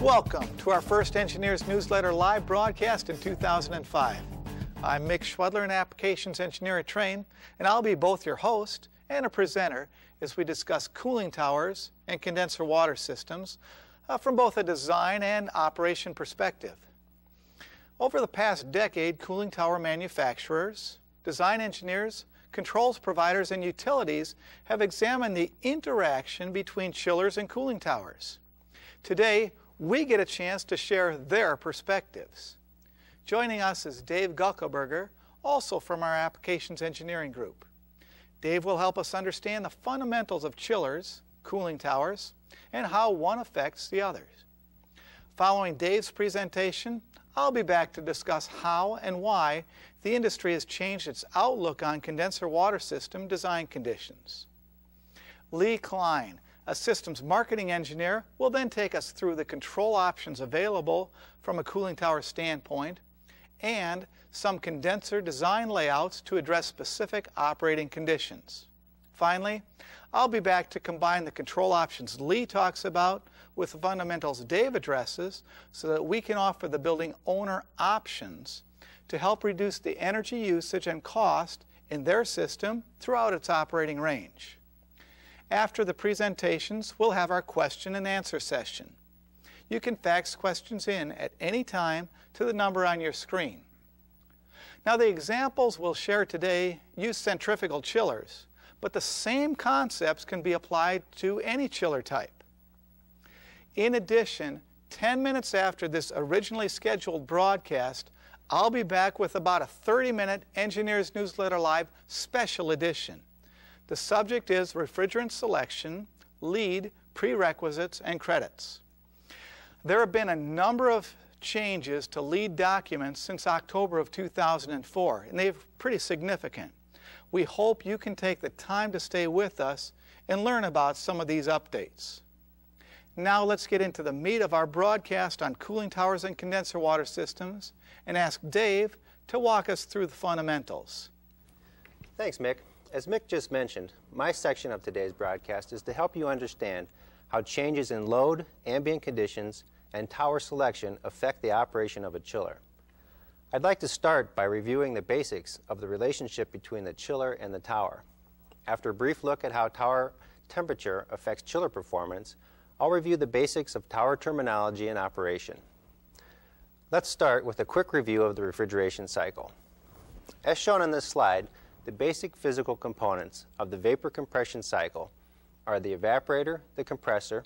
Welcome to our first Engineers Newsletter live broadcast in 2005. I'm Mick Schwedler, an Applications Engineer at Trane, and I'll be both your host and a presenter as we discuss cooling towers and condenser water systems from both a design and operation perspective. Over the past decade, cooling tower manufacturers, design engineers, controls providers, and utilities have examined the interaction between chillers and cooling towers. Today, we get a chance to share their perspectives. Joining us is Dave Guckelberger, also from our Applications Engineering Group. Dave will help us understand the fundamentals of chillers, cooling towers, and how one affects the others. Following Dave's presentation, I'll be back to discuss how and why the industry has changed its outlook on condenser water system design conditions. Lee Klein, a systems marketing engineer, will then take us through the control options available from a cooling tower standpoint and some condenser design layouts to address specific operating conditions. Finally, I'll be back to combine the control options Lee talks about with the fundamentals Dave addresses so that we can offer the building owner options to help reduce the energy usage and cost in their system throughout its operating range. After the presentations, we'll have our question and answer session. You can fax questions in at any time to the number on your screen. Now, the examples we'll share today use centrifugal chillers, but the same concepts can be applied to any chiller type. In addition, 10 minutes after this originally scheduled broadcast, I'll be back with about a 30-minute Engineers Newsletter Live special edition. The subject is refrigerant selection, LEED, prerequisites, and credits. There have been a number of changes to LEED documents since October of 2004, and they're pretty significant. We hope you can take the time to stay with us and learn about some of these updates. Now let's get into the meat of our broadcast on cooling towers and condenser water systems and ask Dave to walk us through the fundamentals. Thanks, Mick. As Mick just mentioned, my section of today's broadcast is to help you understand how changes in load, ambient conditions, and tower selection affect the operation of a chiller. I'd like to start by reviewing the basics of the relationship between the chiller and the tower. After a brief look at how tower temperature affects chiller performance, I'll review the basics of tower terminology and operation. Let's start with a quick review of the refrigeration cycle. As shown on this slide, the basic physical components of the vapor compression cycle are the evaporator, the compressor,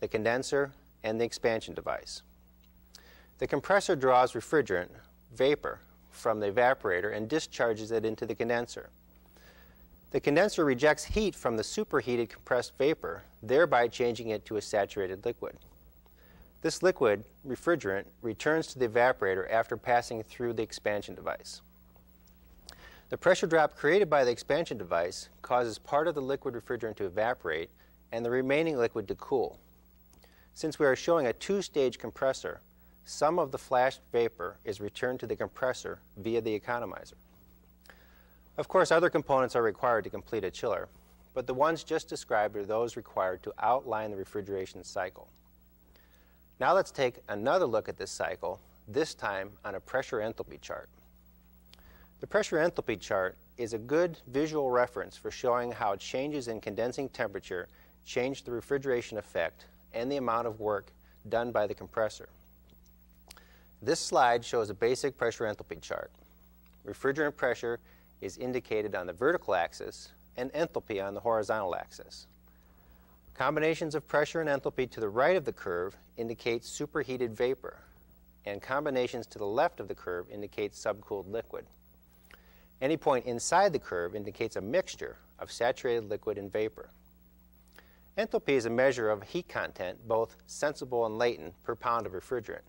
the condenser, and the expansion device. The compressor draws refrigerant, vapor, from the evaporator and discharges it into the condenser. The condenser rejects heat from the superheated compressed vapor, thereby changing it to a saturated liquid. This liquid, refrigerant, returns to the evaporator after passing through the expansion device. The pressure drop created by the expansion device causes part of the liquid refrigerant to evaporate and the remaining liquid to cool. Since we are showing a two-stage compressor, some of the flashed vapor is returned to the compressor via the economizer. Of course, other components are required to complete a chiller, but the ones just described are those required to outline the refrigeration cycle. Now let's take another look at this cycle, this time on a pressure enthalpy chart. The pressure enthalpy chart is a good visual reference for showing how changes in condensing temperature change the refrigeration effect and the amount of work done by the compressor. This slide shows a basic pressure enthalpy chart. Refrigerant pressure is indicated on the vertical axis and enthalpy on the horizontal axis. Combinations of pressure and enthalpy to the right of the curve indicate superheated vapor, and combinations to the left of the curve indicate subcooled liquid. Any point inside the curve indicates a mixture of saturated liquid and vapor. Enthalpy is a measure of heat content, both sensible and latent, per pound of refrigerant.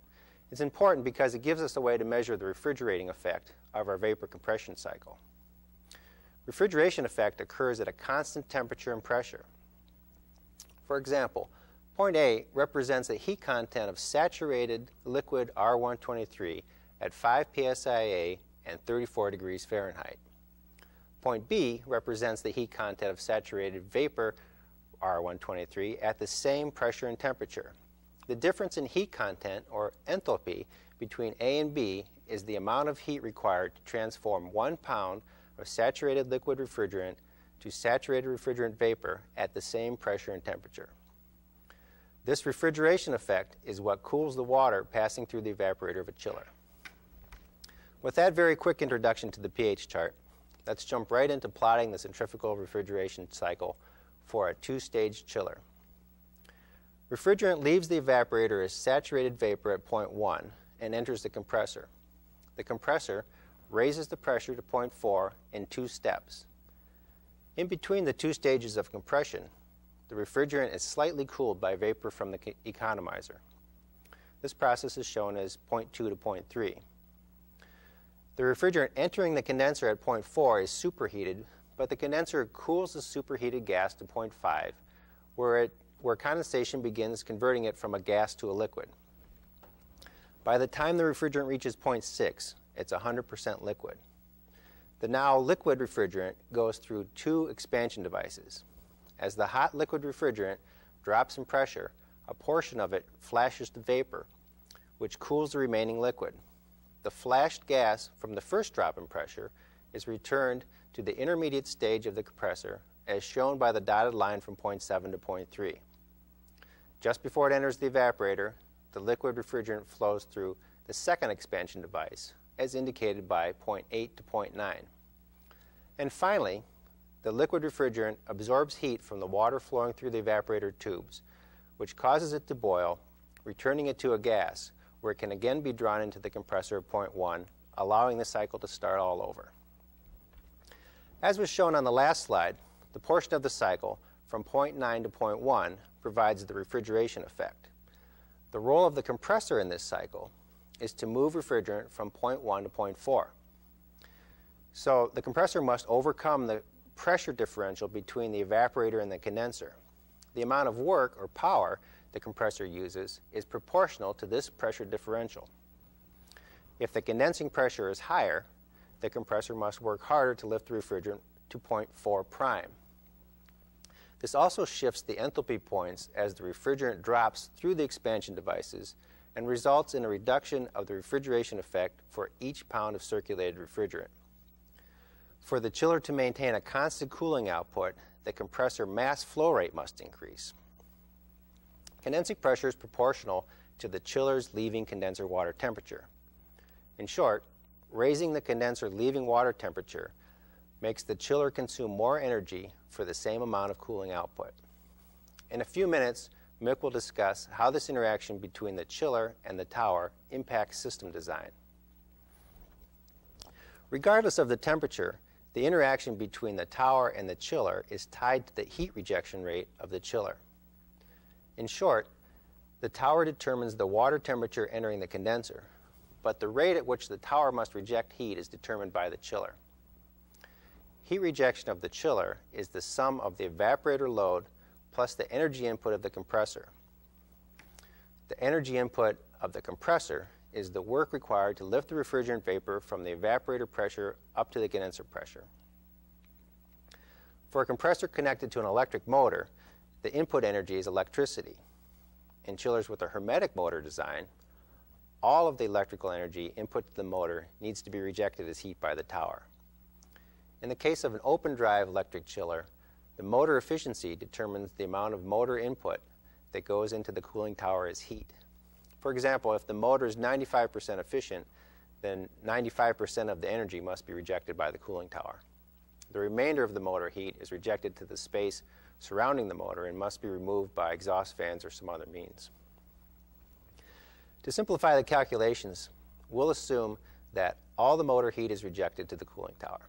It's important because it gives us a way to measure the refrigerating effect of our vapor compression cycle. Refrigeration effect occurs at a constant temperature and pressure. For example, point A represents a heat content of saturated liquid R123 at 5 PSIA and 34 degrees Fahrenheit. Point B represents the heat content of saturated vapor R123 at the same pressure and temperature. The difference in heat content, or enthalpy, between A and B is the amount of heat required to transform 1 pound of saturated liquid refrigerant to saturated refrigerant vapor at the same pressure and temperature. This refrigeration effect is what cools the water passing through the evaporator of a chiller. With that very quick introduction to the pH chart, let's jump right into plotting the centrifugal refrigeration cycle for a two-stage chiller. Refrigerant leaves the evaporator as saturated vapor at point 1 and enters the compressor. The compressor raises the pressure to point 4 in 2 steps. In between the 2 stages of compression, the refrigerant is slightly cooled by vapor from the economizer. This process is shown as point 2 to point 3. The refrigerant entering the condenser at point 4 is superheated, but the condenser cools the superheated gas to point 5, where condensation begins converting it from a gas to a liquid. By the time the refrigerant reaches point 6, it's 100% liquid. The now liquid refrigerant goes through 2 expansion devices. As the hot liquid refrigerant drops in pressure, a portion of it flashes to vapor, which cools the remaining liquid. The flashed gas from the first drop in pressure is returned to the intermediate stage of the compressor, as shown by the dotted line from point 7 to point 3. Just before it enters the evaporator, the liquid refrigerant flows through the second expansion device, as indicated by point 8 to point 9. And finally, the liquid refrigerant absorbs heat from the water flowing through the evaporator tubes, which causes it to boil, returning it to a gas, where it can again be drawn into the compressor at point 1, allowing the cycle to start all over. As was shown on the last slide, the portion of the cycle from point 9 to point 1 provides the refrigeration effect. The role of the compressor in this cycle is to move refrigerant from point 1 to point 4. So the compressor must overcome the pressure differential between the evaporator and the condenser. The amount of work or power the compressor uses is proportional to this pressure differential. If the condensing pressure is higher, the compressor must work harder to lift the refrigerant to point 4 prime. This also shifts the enthalpy points as the refrigerant drops through the expansion devices and results in a reduction of the refrigeration effect for each pound of circulated refrigerant. For the chiller to maintain a constant cooling output, the compressor mass flow rate must increase. Condensing pressure is proportional to the chiller's leaving condenser water temperature. In short, raising the condenser leaving water temperature makes the chiller consume more energy for the same amount of cooling output. In a few minutes, Mick will discuss how this interaction between the chiller and the tower impacts system design. Regardless of the temperature, the interaction between the tower and the chiller is tied to the heat rejection rate of the chiller. In short, the tower determines the water temperature entering the condenser, but the rate at which the tower must reject heat is determined by the chiller. Heat rejection of the chiller is the sum of the evaporator load plus the energy input of the compressor. The energy input of the compressor is the work required to lift the refrigerant vapor from the evaporator pressure up to the condenser pressure. For a compressor connected to an electric motor, the input energy is electricity. In chillers with a hermetic motor design, all of the electrical energy input to the motor needs to be rejected as heat by the tower. In the case of an open drive electric chiller, the motor efficiency determines the amount of motor input that goes into the cooling tower as heat. For example, if the motor is 95% efficient, then 95% of the energy must be rejected by the cooling tower. The remainder of the motor heat is rejected to the space surrounding the motor and must be removed by exhaust fans or some other means. To simplify the calculations, we'll assume that all the motor heat is rejected to the cooling tower.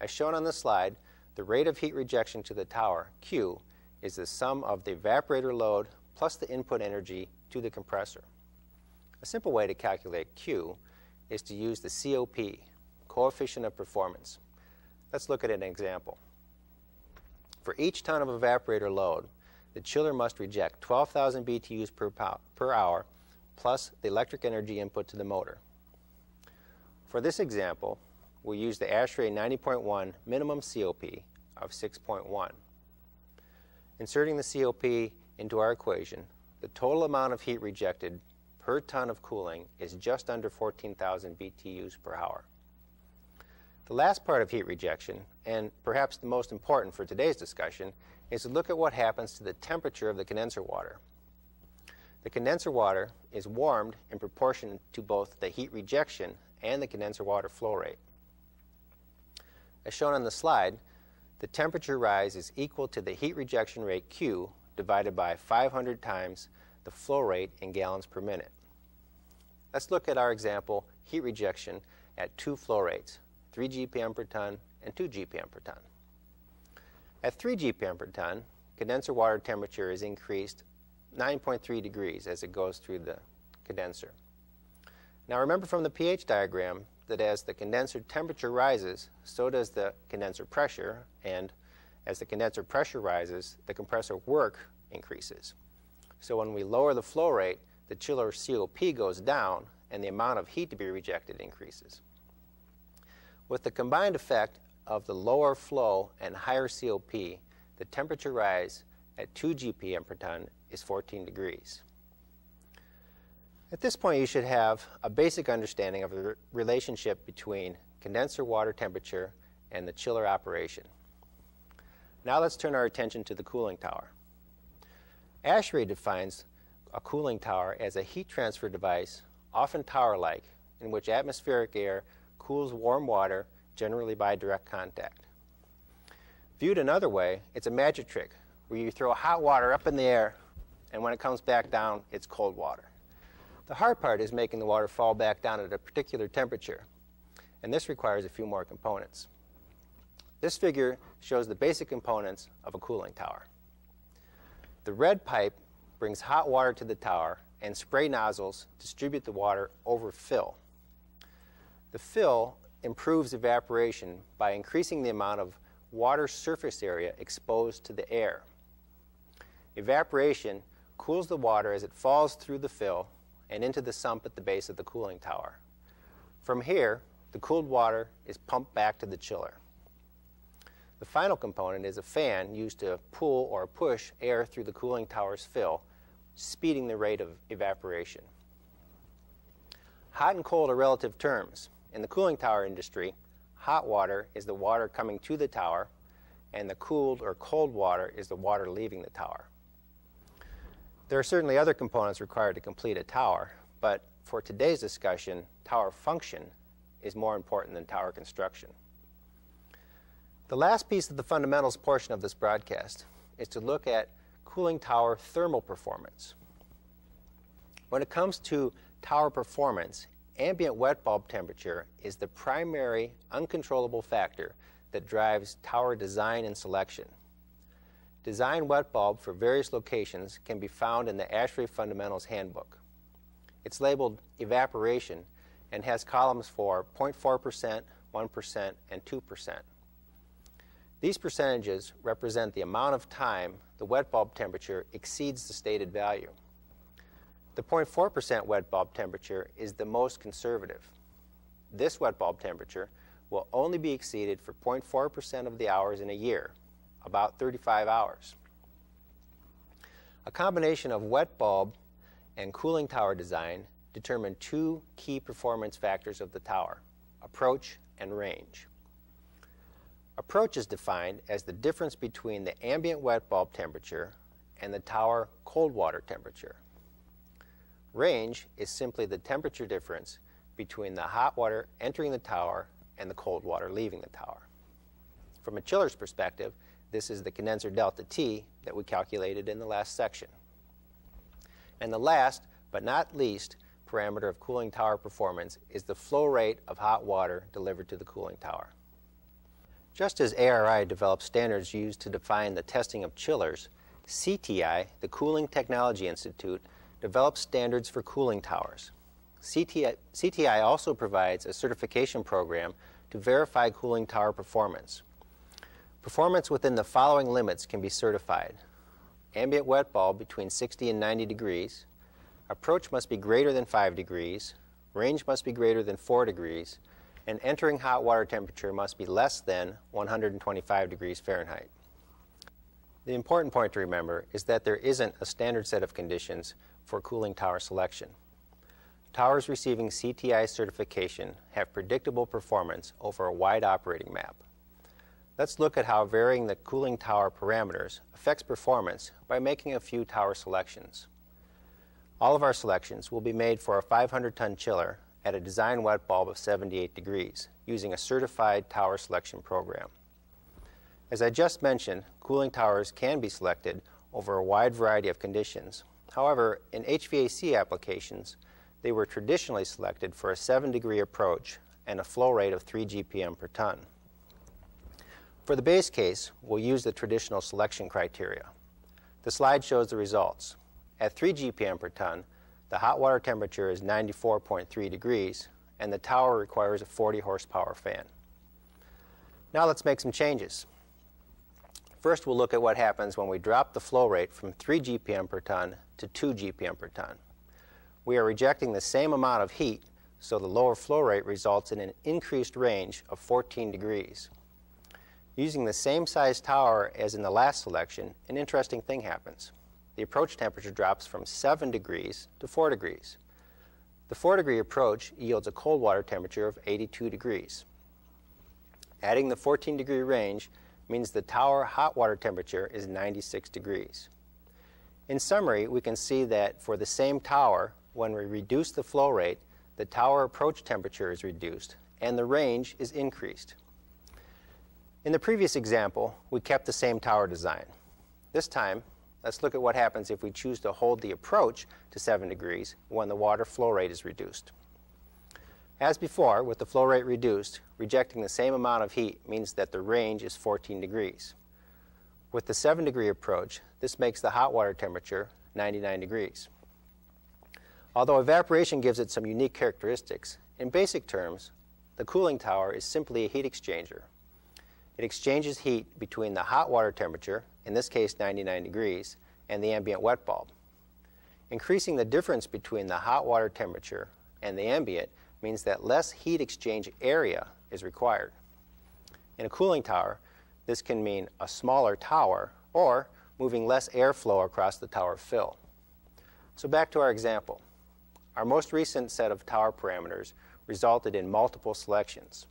As shown on the slide, the rate of heat rejection to the tower, Q, is the sum of the evaporator load plus the input energy to the compressor. A simple way to calculate Q is to use the COP, coefficient of performance. Let's look at an example. For each ton of evaporator load, the chiller must reject 12,000 BTUs per hour plus the electric energy input to the motor. For this example, we'll use the ASHRAE 90.1 minimum COP of 6.1. Inserting the COP into our equation, The total amount of heat rejected per ton of cooling is just under 14,000 BTUs per hour. The last part of heat rejection, and perhaps the most important for today's discussion, is to look at what happens to the temperature of the condenser water. The condenser water is warmed in proportion to both the heat rejection and the condenser water flow rate. As shown on the slide, the temperature rise is equal to the heat rejection rate Q divided by 500 times the flow rate in gallons per minute. Let's look at our example, heat rejection at two flow rates, 3 GPM per ton and 2 GPM per ton. At 3 GPM per ton, condenser water temperature is increased 9.3 degrees as it goes through the condenser. Now remember from the pH diagram that as the condenser temperature rises, so does the condenser pressure, and as the condenser pressure rises, the compressor work increases. So when we lower the flow rate, the chiller COP goes down and the amount of heat to be rejected increases. With the combined effect of the lower flow and higher COP, the temperature rise at 2 GPM per ton is 14 degrees. At this point, you should have a basic understanding of the relationship between condenser water temperature and the chiller operation. Now let's turn our attention to the cooling tower. ASHRAE defines a cooling tower as a heat transfer device, often tower-like, in which atmospheric air cools warm water, generally by direct contact. Viewed another way, it's a magic trick where you throw hot water up in the air, and when it comes back down, it's cold water. The hard part is making the water fall back down at a particular temperature, and this requires a few more components. This figure shows the basic components of a cooling tower. The red pipe brings hot water to the tower, and spray nozzles distribute the water over fill. The fill improves evaporation by increasing the amount of water surface area exposed to the air. Evaporation cools the water as it falls through the fill and into the sump at the base of the cooling tower. From here, the cooled water is pumped back to the chiller. The final component is a fan used to pull or push air through the cooling tower's fill, speeding the rate of evaporation. Hot and cold are relative terms. In the cooling tower industry, hot water is the water coming to the tower, and the cooled or cold water is the water leaving the tower. There are certainly other components required to complete a tower, but for today's discussion, tower function is more important than tower construction. The last piece of the fundamentals portion of this broadcast is to look at cooling tower thermal performance. When it comes to tower performance, ambient wet bulb temperature is the primary uncontrollable factor that drives tower design and selection. Design wet bulb for various locations can be found in the ASHRAE Fundamentals Handbook. It's labeled evaporation and has columns for 0.4%, 1%, and 2%. These percentages represent the amount of time the wet bulb temperature exceeds the stated value. The 0.4% wet bulb temperature is the most conservative. This wet bulb temperature will only be exceeded for 0.4% of the hours in a year, about 35 hours. A combination of wet bulb and cooling tower design determine two key performance factors of the tower, approach and range. Approach is defined as the difference between the ambient wet bulb temperature and the tower cold water temperature. Range is simply the temperature difference between the hot water entering the tower and the cold water leaving the tower. From a chiller's perspective, this is the condenser delta T that we calculated in the last section. And the last, but not least, parameter of cooling tower performance is the flow rate of hot water delivered to the cooling tower. Just as ARI developed standards used to define the testing of chillers, CTI, the Cooling Technology Institute, develops standards for cooling towers. CTI also provides a certification program to verify cooling tower performance. Performance within the following limits can be certified. Ambient wet bulb between 60 and 90 degrees. Approach must be greater than 5 degrees. Range must be greater than 4 degrees. And entering hot water temperature must be less than 125 degrees Fahrenheit. The important point to remember is that there isn't a standard set of conditions for cooling tower selection. Towers receiving CTI certification have predictable performance over a wide operating map. Let's look at how varying the cooling tower parameters affects performance by making a few tower selections. All of our selections will be made for a 500-ton chiller at a design wet bulb of 78 degrees using a certified tower selection program. As I just mentioned, cooling towers can be selected over a wide variety of conditions. However, in HVAC applications, they were traditionally selected for a 7-degree approach and a flow rate of 3 GPM per ton. For the base case, we'll use the traditional selection criteria. The slide shows the results. At 3 GPM per ton, the hot water temperature is 94.3 degrees, and the tower requires a 40-horsepower fan. Now let's make some changes. First, we'll look at what happens when we drop the flow rate from 3 GPM per ton to 2 GPM per ton. We are rejecting the same amount of heat, so the lower flow rate results in an increased range of 14 degrees. Using the same size tower as in the last selection, an interesting thing happens. The approach temperature drops from 7 degrees to 4 degrees. The 4-degree approach yields a cold water temperature of 82 degrees. Adding the 14-degree range means the tower hot water temperature is 96 degrees. In summary, we can see that for the same tower, when we reduce the flow rate, the tower approach temperature is reduced and the range is increased. In the previous example, we kept the same tower design. This time, let's look at what happens if we choose to hold the approach to 7 degrees when the water flow rate is reduced. As before, with the flow rate reduced, rejecting the same amount of heat means that the range is 14 degrees. With the 7-degree approach, this makes the hot water temperature 99 degrees. Although evaporation gives it some unique characteristics, in basic terms, the cooling tower is simply a heat exchanger. It exchanges heat between the hot water temperature, in this case 99 degrees, and the ambient wet bulb. Increasing the difference between the hot water temperature and the ambient means that less heat exchange area is required. In a cooling tower, this can mean a smaller tower or moving less airflow across the tower fill. So back to our example. Our most recent set of tower parameters resulted in multiple selections.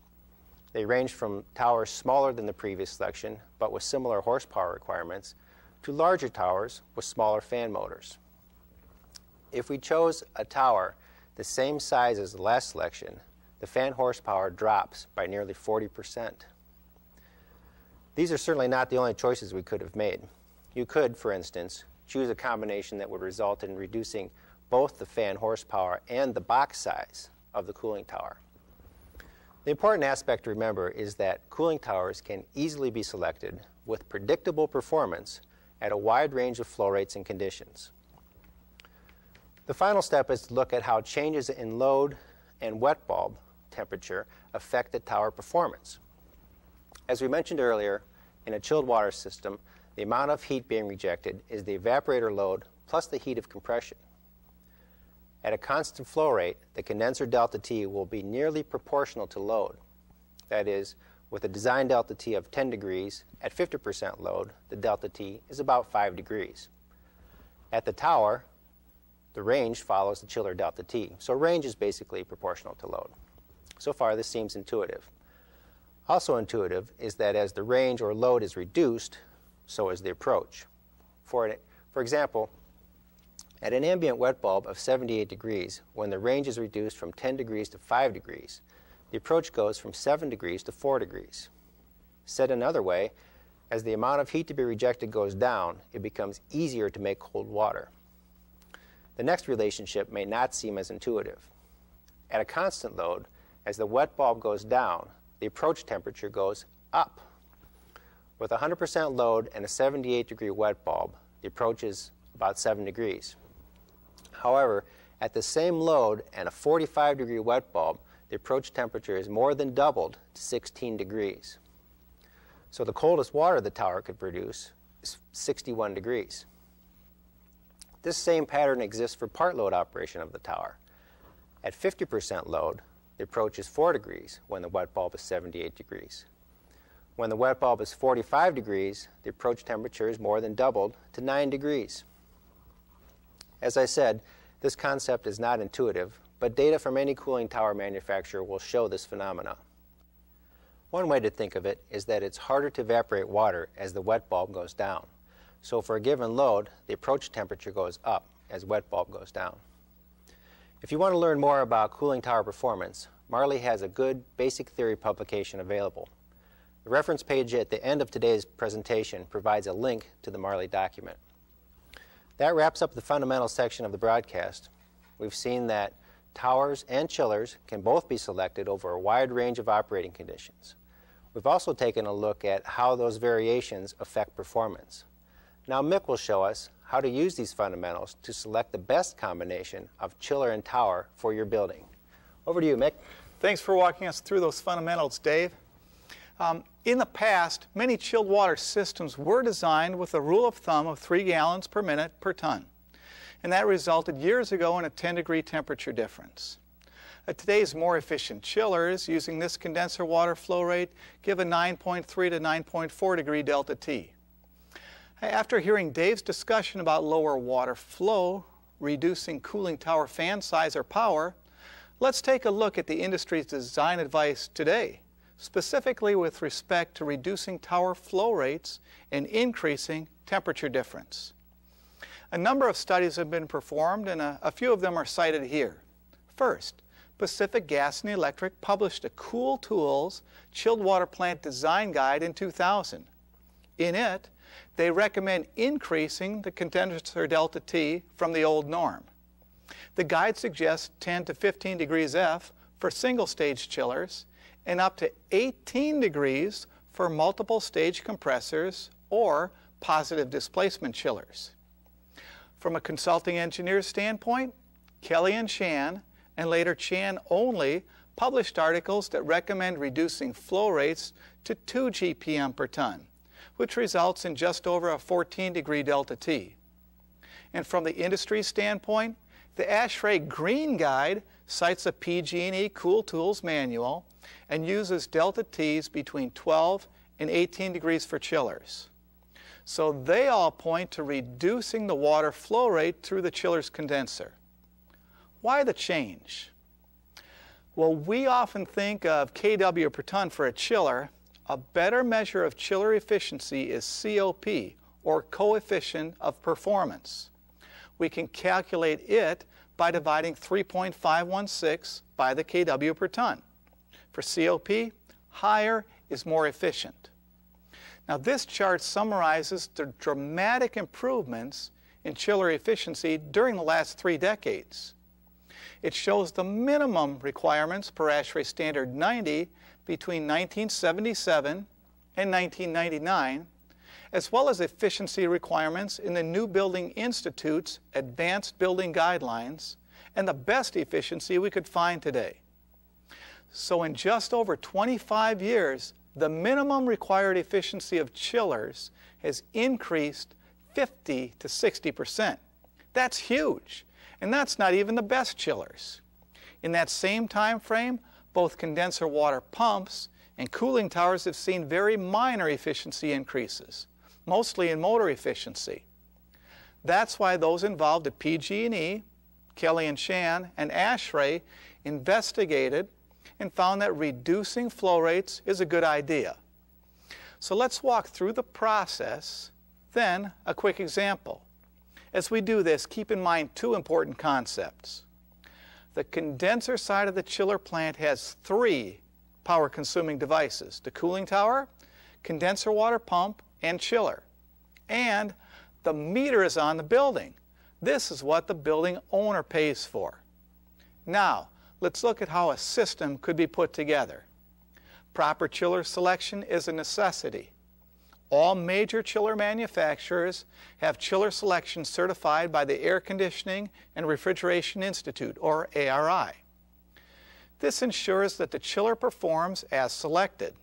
They ranged from towers smaller than the previous selection but with similar horsepower requirements to larger towers with smaller fan motors. If we chose a tower the same size as the last selection, the fan horsepower drops by nearly 40%. These are certainly not the only choices we could have made. You could, for instance, choose a combination that would result in reducing both the fan horsepower and the box size of the cooling tower. The important aspect to remember is that cooling towers can easily be selected with predictable performance at a wide range of flow rates and conditions. The final step is to look at how changes in load and wet bulb temperature affect the tower performance. As we mentioned earlier, in a chilled water system, the amount of heat being rejected is the evaporator load plus the heat of compression. At a constant flow rate, the condenser delta T will be nearly proportional to load. That is, with a design delta T of 10 degrees, at 50% load, the delta T is about 5 degrees. At the tower, the range follows the chiller delta T, so range is basically proportional to load. So far, this seems intuitive. Also intuitive is that as the range or load is reduced, so is the approach. For example, at an ambient wet bulb of 78 degrees, when the range is reduced from 10 degrees to 5 degrees, the approach goes from 7 degrees to 4 degrees. Said another way, as the amount of heat to be rejected goes down, it becomes easier to make cold water. The next relationship may not seem as intuitive. At a constant load, as the wet bulb goes down, the approach temperature goes up. With 100% load and a 78-degree wet bulb, the approach is about 7 degrees. However, at the same load and a 45-degree wet bulb, the approach temperature is more than doubled to 16 degrees. So the coldest water the tower could produce is 61 degrees. This same pattern exists for part load operation of the tower. At 50% load, the approach is 4 degrees when the wet bulb is 78 degrees. When the wet bulb is 45 degrees, the approach temperature is more than doubled to 9 degrees. As I said, this concept is not intuitive, but data from any cooling tower manufacturer will show this phenomena. One way to think of it is that it's harder to evaporate water as the wet bulb goes down. So for a given load, the approach temperature goes up as wet bulb goes down. If you want to learn more about cooling tower performance, Marley has a good basic theory publication available. The reference page at the end of today's presentation provides a link to the Marley document. That wraps up the fundamental section of the broadcast. We've seen that towers and chillers can both be selected over a wide range of operating conditions. We've also taken a look at how those variations affect performance. Now Mick will show us how to use these fundamentals to select the best combination of chiller and tower for your building. Over to you, Mick. Thanks for walking us through those fundamentals, Dave. In the past, many chilled water systems were designed with a rule of thumb of 3 gallons per minute per ton, and that resulted years ago in a 10-degree temperature difference. Today's more efficient chillers using this condenser water flow rate give a 9.3 to 9.4 degree delta T. After hearing Dave's discussion about lower water flow, reducing cooling tower fan size or power, let's take a look at the industry's design advice today, specifically with respect to reducing tower flow rates and increasing temperature difference. A number of studies have been performed, and a few of them are cited here. First, Pacific Gas and Electric published a Cool Tools Chilled Water Plant Design Guide in 2000. In it, they recommend increasing the condenser delta T from the old norm. The guide suggests 10 to 15 degrees F for single-stage chillers, and up to 18 degrees for multiple stage compressors or positive displacement chillers. From a consulting engineer's standpoint, Kelly and Chan, and later Chan only, published articles that recommend reducing flow rates to 2 GPM per ton, which results in just over a 14 degree delta T. And from the industry standpoint, the ASHRAE Green Guide cites a PG&E Cool Tools manual and uses delta T's between 12 and 18 degrees for chillers. So they all point to reducing the water flow rate through the chiller's condenser. Why the change? Well, we often think of kW per ton for a chiller. A better measure of chiller efficiency is COP, or coefficient of performance. We can calculate it by dividing 3.516 by the kW per ton. For COP, higher is more efficient. Now this chart summarizes the dramatic improvements in chiller efficiency during the last 3 decades. It shows the minimum requirements per ASHRAE Standard 90 between 1977 and 1999, as well as efficiency requirements in the New Building Institute's Advanced Building Guidelines and the best efficiency we could find today. So in just over 25 years, the minimum required efficiency of chillers has increased 50 to 60%. That's huge. And that's not even the best chillers. In that same time frame, both condenser water pumps and cooling towers have seen very minor efficiency increases, mostly in motor efficiency. That's why those involved at PG&E, Kelly and Chan, and ASHRAE investigated and found that reducing flow rates is a good idea. So let's walk through the process, then a quick example. As we do this, keep in mind 2 important concepts. The condenser side of the chiller plant has 3 power-consuming devices: the cooling tower, condenser water pump, and chiller. And the meter is on the building. This is what the building owner pays for. Now, let's look at how a system could be put together. Proper chiller selection is a necessity. All major chiller manufacturers have chiller selection certified by the Air Conditioning and Refrigeration Institute, or ARI. This ensures that the chiller performs as selected.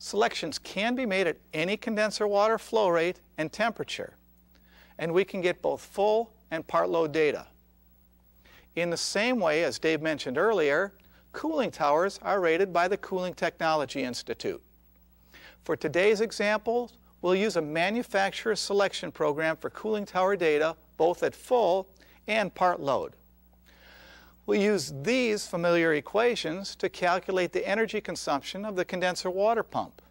Selections can be made at any condenser water flow rate and temperature, and we can get both full and part load data. In the same way, as Dave mentioned earlier, cooling towers are rated by the Cooling Technology Institute. For today's example, we'll use a manufacturer selection program for cooling tower data, both at full and part load. We'll use these familiar equations to calculate the energy consumption of the condenser water pump.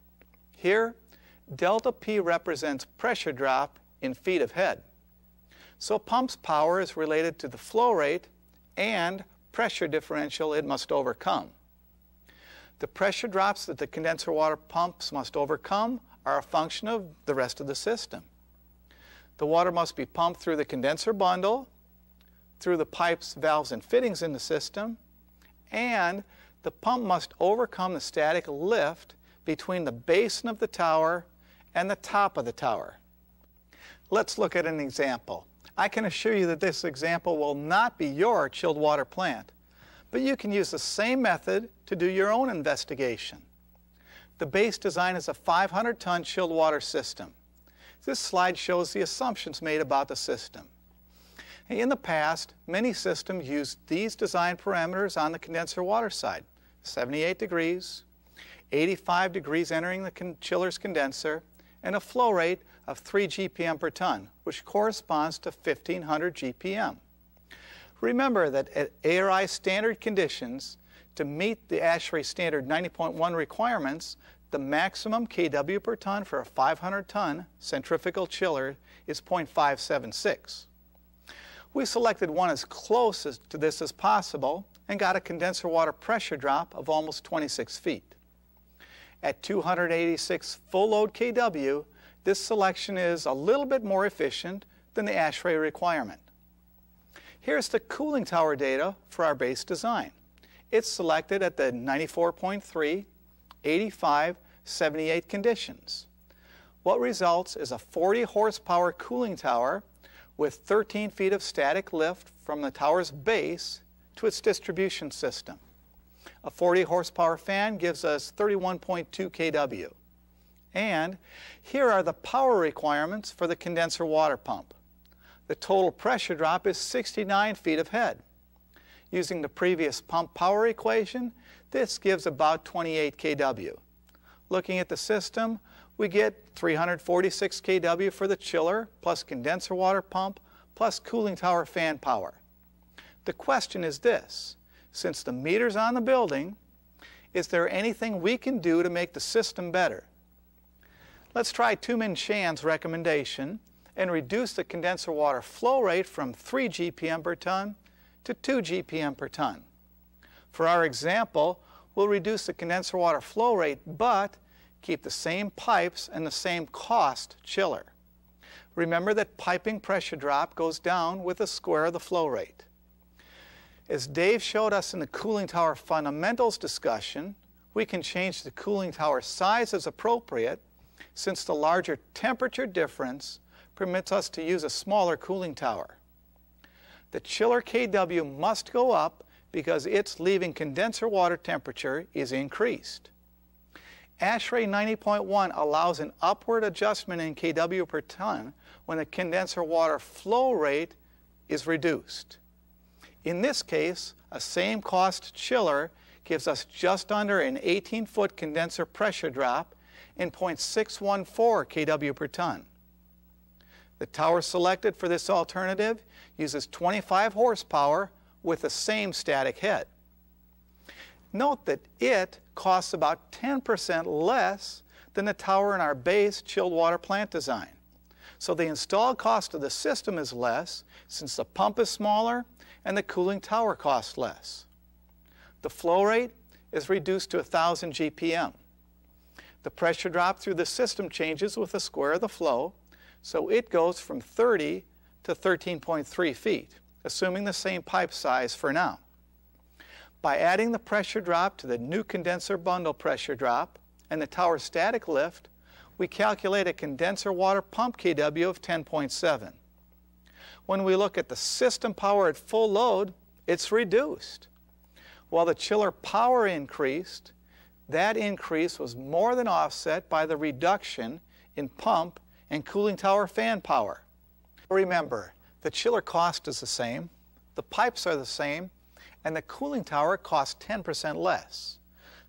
Here, delta P represents pressure drop in feet of head. So pump's power is related to the flow rate and pressure differential it must overcome. The pressure drops that the condenser water pumps must overcome are a function of the rest of the system. The water must be pumped through the condenser bundle, through the pipes, valves, and fittings in the system, and the pump must overcome the static lift between the basin of the tower and the top of the tower. Let's look at an example. I can assure you that this example will not be your chilled water plant, but you can use the same method to do your own investigation. The base design is a 500-ton chilled water system. This slide shows the assumptions made about the system. In the past, many systems used these design parameters on the condenser water side: 78 degrees, 85 degrees entering the chiller's condenser, and a flow rate of 3 GPM per ton, which corresponds to 1,500 GPM. Remember that at ARI standard conditions, to meet the ASHRAE standard 90.1 requirements, the maximum kW per ton for a 500-ton centrifugal chiller is 0.576. We selected one as close to this as possible and got a condenser water pressure drop of almost 26 feet. At 286 full load kW, this selection is a little bit more efficient than the ASHRAE requirement. Here's the cooling tower data for our base design. It's selected at the 94.3, 85, 78 conditions. What results is a 40 horsepower cooling tower with 13 feet of static lift from the tower's base to its distribution system. A 40 horsepower fan gives us 31.2 kW. And here are the power requirements for the condenser water pump. The total pressure drop is 69 feet of head. Using the previous pump power equation, this gives about 28 kW. Looking at the system, we get 346 kW for the chiller, plus condenser water pump, plus cooling tower fan power. The question is this: since the meter's on the building, is there anything we can do to make the system better? Let's try Tumin Shan's recommendation and reduce the condenser water flow rate from 3 GPM per ton to 2 GPM per ton. For our example, we'll reduce the condenser water flow rate, but keep the same pipes and the same cost chiller. Remember that piping pressure drop goes down with the square of the flow rate. As Dave showed us in the cooling tower fundamentals discussion, we can change the cooling tower size as appropriate, since the larger temperature difference permits us to use a smaller cooling tower. The chiller kW must go up because its leaving condenser water temperature is increased. ASHRAE 90.1 allows an upward adjustment in kW per ton when the condenser water flow rate is reduced. In this case, a same cost chiller gives us just under an 18-foot condenser pressure drop and 0.614 kW per ton. The tower selected for this alternative uses 25 horsepower with the same static head. Note that it costs about 10% less than the tower in our base chilled water plant design. So the installed cost of the system is less, since the pump is smaller and the cooling tower costs less. The flow rate is reduced to 1,000 GPM. The pressure drop through the system changes with the square of the flow, so it goes from 30 to 13.3 feet, assuming the same pipe size for now. By adding the pressure drop to the new condenser bundle pressure drop and the tower static lift, we calculate a condenser water pump kW of 10.7. When we look at the system power at full load, it's reduced. While the chiller power increased, that increase was more than offset by the reduction in pump and cooling tower fan power. Remember, the chiller cost is the same, the pipes are the same, and the cooling tower costs 10% less.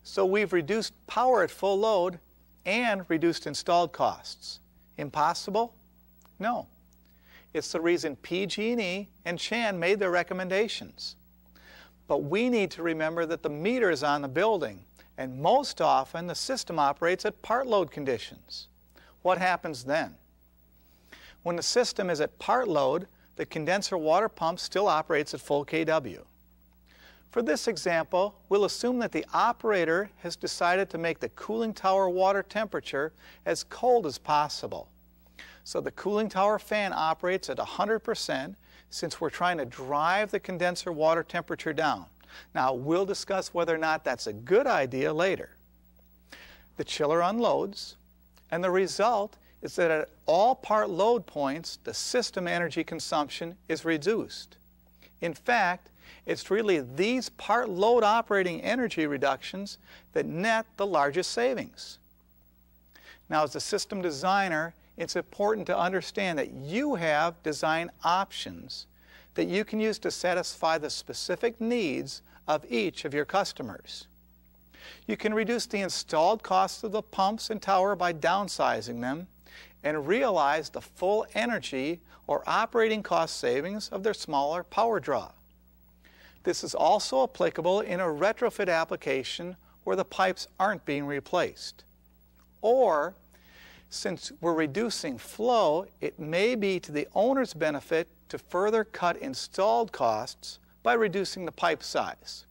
So we've reduced power at full load and reduced installed costs. Impossible? No. It's the reason PG&E and Chan made their recommendations. But we need to remember that the meter is on the building, and most often the system operates at part load conditions. What happens then? When the system is at part load, the condenser water pump still operates at full kW. For this example, we'll assume that the operator has decided to make the cooling tower water temperature as cold as possible. So the cooling tower fan operates at 100% since we're trying to drive the condenser water temperature down. Now, we'll discuss whether or not that's a good idea later. The chiller unloads, and the result is that at all part load points, the system energy consumption is reduced. In fact, it's really these part load operating energy reductions that net the largest savings. Now, as a system designer, it's important to understand that you have design options that you can use to satisfy the specific needs of each of your customers. You can reduce the installed cost of the pumps and tower by downsizing them and realize the full energy or operating cost savings of their smaller power draw. This is also applicable in a retrofit application where the pipes aren't being replaced. Or, since we're reducing flow, it may be to the owner's benefit to further cut installed costs by reducing the pipe size.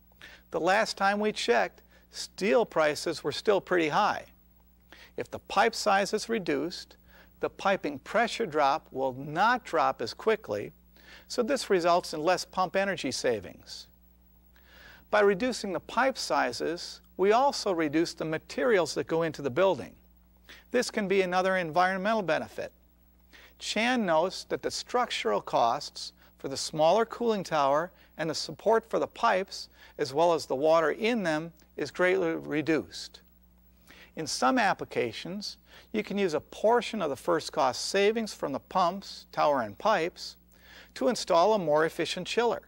The last time we checked, steel prices were still pretty high. If the pipe size is reduced, the piping pressure drop will not drop as quickly, so this results in less pump energy savings. By reducing the pipe sizes, we also reduce the materials that go into the building. This can be another environmental benefit. Chan notes that the structural costs for the smaller cooling tower and the support for the pipes, as well as the water in them, is greatly reduced. In some applications, you can use a portion of the first cost savings from the pumps, tower, and pipes to install a more efficient chiller.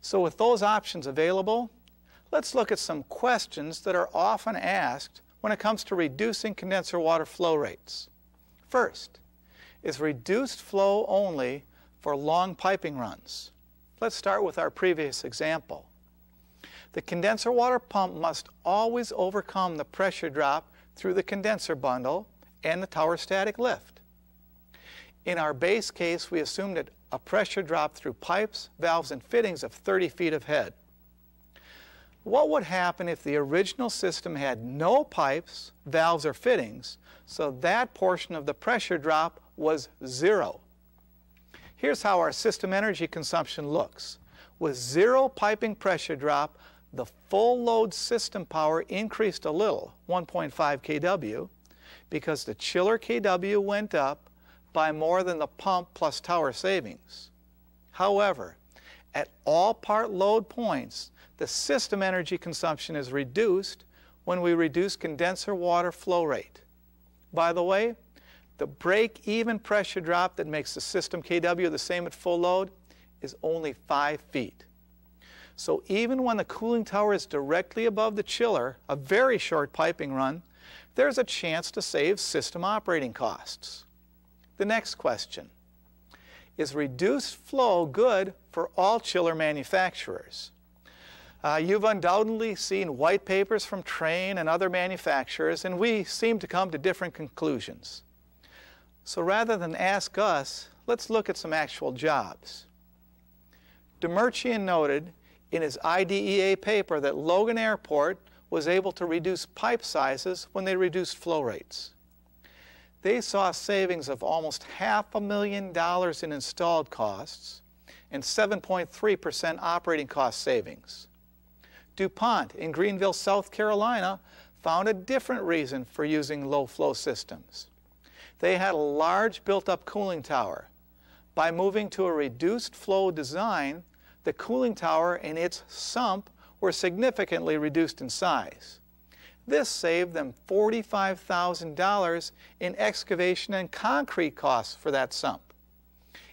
So with those options available, let's look at some questions that are often asked when it comes to reducing condenser water flow rates. First, is reduced flow only for long piping runs? Let's start with our previous example. The condenser water pump must always overcome the pressure drop through the condenser bundle and the tower static lift. In our base case, we assumed that a pressure drop through pipes, valves, and fittings of 30 feet of head. What would happen if the original system had no pipes, valves, or fittings, so that portion of the pressure drop was zero? Here's how our system energy consumption looks. With zero piping pressure drop, the full load system power increased a little, 1.5 kW, because the chiller kW went up by more than the pump plus tower savings. However, at all part load points, the system energy consumption is reduced when we reduce condenser water flow rate. By the way, the break-even pressure drop that makes the system kW the same at full load is only 5 feet. So even when the cooling tower is directly above the chiller, a very short piping run, there's a chance to save system operating costs. The next question, is reduced flow good for all chiller manufacturers? You've undoubtedly seen white papers from Trane and other manufacturers, and we seem to come to different conclusions. So rather than ask us, let's look at some actual jobs. Demarchian noted in his IDEA paper that Logan Airport was able to reduce pipe sizes when they reduced flow rates. They saw savings of almost $500,000 in installed costs and 7.3% operating cost savings. DuPont in Greenville, South Carolina, found a different reason for using low-flow systems. They had a large built-up cooling tower. By moving to a reduced-flow design, the cooling tower and its sump were significantly reduced in size. This saved them $45,000 in excavation and concrete costs for that sump.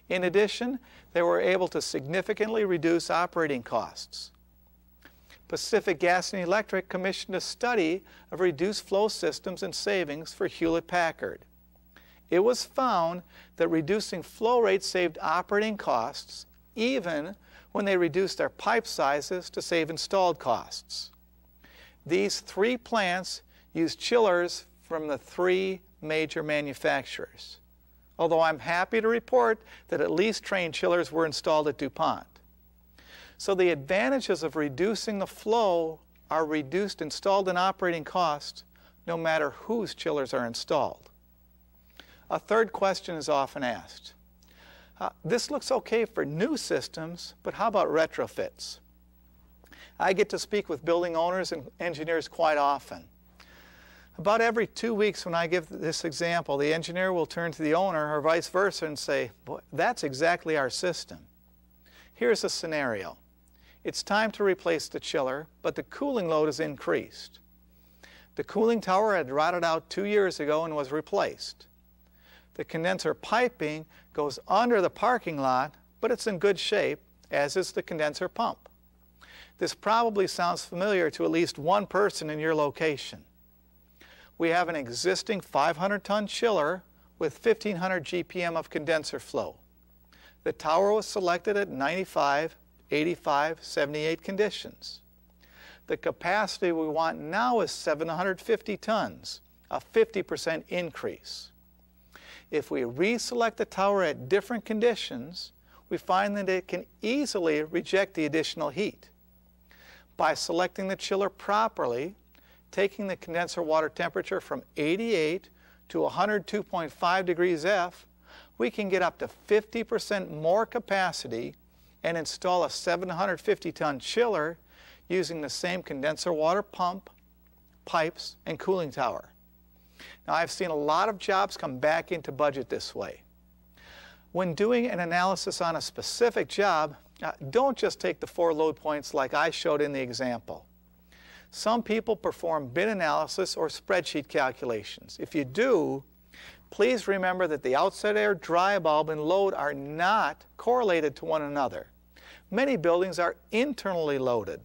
In addition, they were able to significantly reduce operating costs. Pacific Gas and Electric commissioned a study of reduced flow systems and savings for Hewlett-Packard. It was found that reducing flow rates saved operating costs, even when they reduced their pipe sizes to save installed costs. These three plants used chillers from the three major manufacturers, although I'm happy to report that at least Trane chillers were installed at DuPont. So the advantages of reducing the flow are reduced installed and operating costs, no matter whose chillers are installed. A third question is often asked. This looks okay for new systems, but how about retrofits? I get to speak with building owners and engineers quite often. About every 2 weeks when I give this example, the engineer will turn to the owner or vice versa and say, "Boy, that's exactly our system. Here's a scenario. It's time to replace the chiller, but the cooling load is increased. The cooling tower had rotted out 2 years ago and was replaced. The condenser piping goes under the parking lot, but it's in good shape, as is the condenser pump. This probably sounds familiar to at least one person in your location. We have an existing 500-ton chiller with 1,500 GPM of condenser flow. The tower was selected at 95, 85, 78 conditions. The capacity we want now is 750 tons, a 50% increase. If we reselect the tower at different conditions, we find that it can easily reject the additional heat. By selecting the chiller properly, taking the condenser water temperature from 88 to 102.5 degrees F, we can get up to 50% more capacity and install a 750-ton chiller using the same condenser water pump, pipes, and cooling tower. Now, I've seen a lot of jobs come back into budget this way. When doing an analysis on a specific job, don't just take the 4 load points like I showed in the example. Some people perform bid analysis or spreadsheet calculations. If you do, please remember that the outside air, dry bulb, and load are not correlated to one another. Many buildings are internally loaded.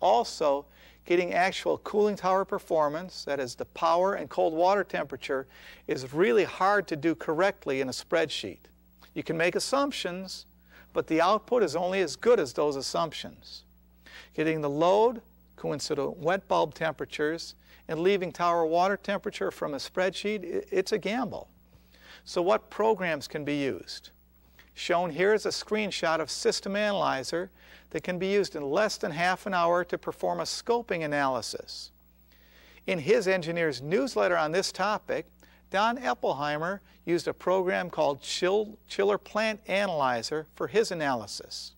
Also, getting actual cooling tower performance, that is the power and cold water temperature, is really hard to do correctly in a spreadsheet. You can make assumptions, but the output is only as good as those assumptions. Getting the load, coincident wet bulb temperatures, and leaving tower water temperature from a spreadsheet, it's a gamble. So what programs can be used? Shown here is a screenshot of System Analyzer that can be used in less than half an hour to perform a scoping analysis. In his engineer's newsletter on this topic, Don Eppelheimer used a program called Chiller Plant Analyzer for his analysis.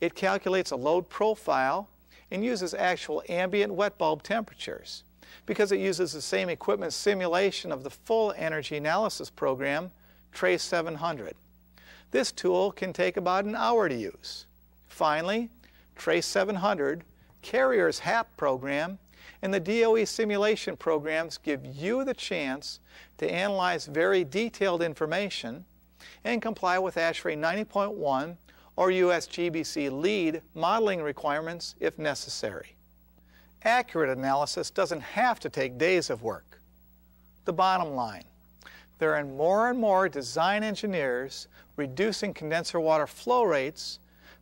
It calculates a load profile and uses actual ambient wet bulb temperatures. Because it uses the same equipment simulation of the full energy analysis program, TRACE 700. This tool can take about an hour to use. Finally, TRACE 700, Carrier's HAP program, and the DOE simulation programs give you the chance to analyze very detailed information and comply with ASHRAE 90.1 or USGBC LEED modeling requirements if necessary. Accurate analysis doesn't have to take days of work. The bottom line, there are more and more design engineers reducing condenser water flow rates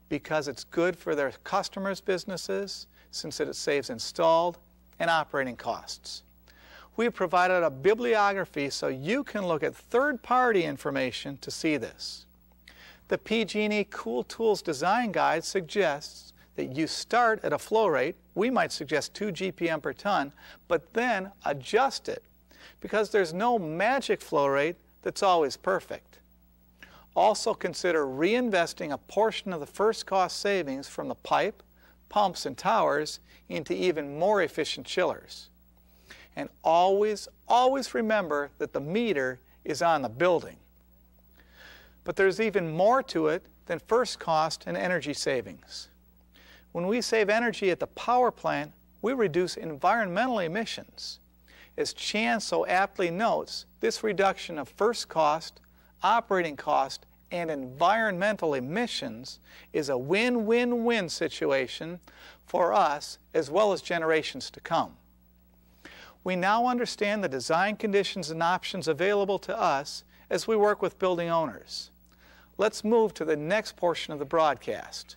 because it's good for their customers' businesses, since it saves installed and operating costs. We've provided a bibliography so you can look at third-party information to see this. The PG&E Cool Tools Design Guide suggests that you start at a flow rate, we might suggest 2 GPM per ton, but then adjust it, because there's no magic flow rate that's always perfect. Also consider reinvesting a portion of the first cost savings from the pipe, pumps, and towers into even more efficient chillers. And always, always remember that the meter is on the building. But there's even more to it than first cost and energy savings. When we save energy at the power plant, we reduce environmental emissions. As Chan so aptly notes, this reduction of first cost, operating cost, and environmental emissions is a win-win-win situation for us as well as generations to come. We now understand the design conditions and options available to us as we work with building owners. Let's move to the next portion of the broadcast.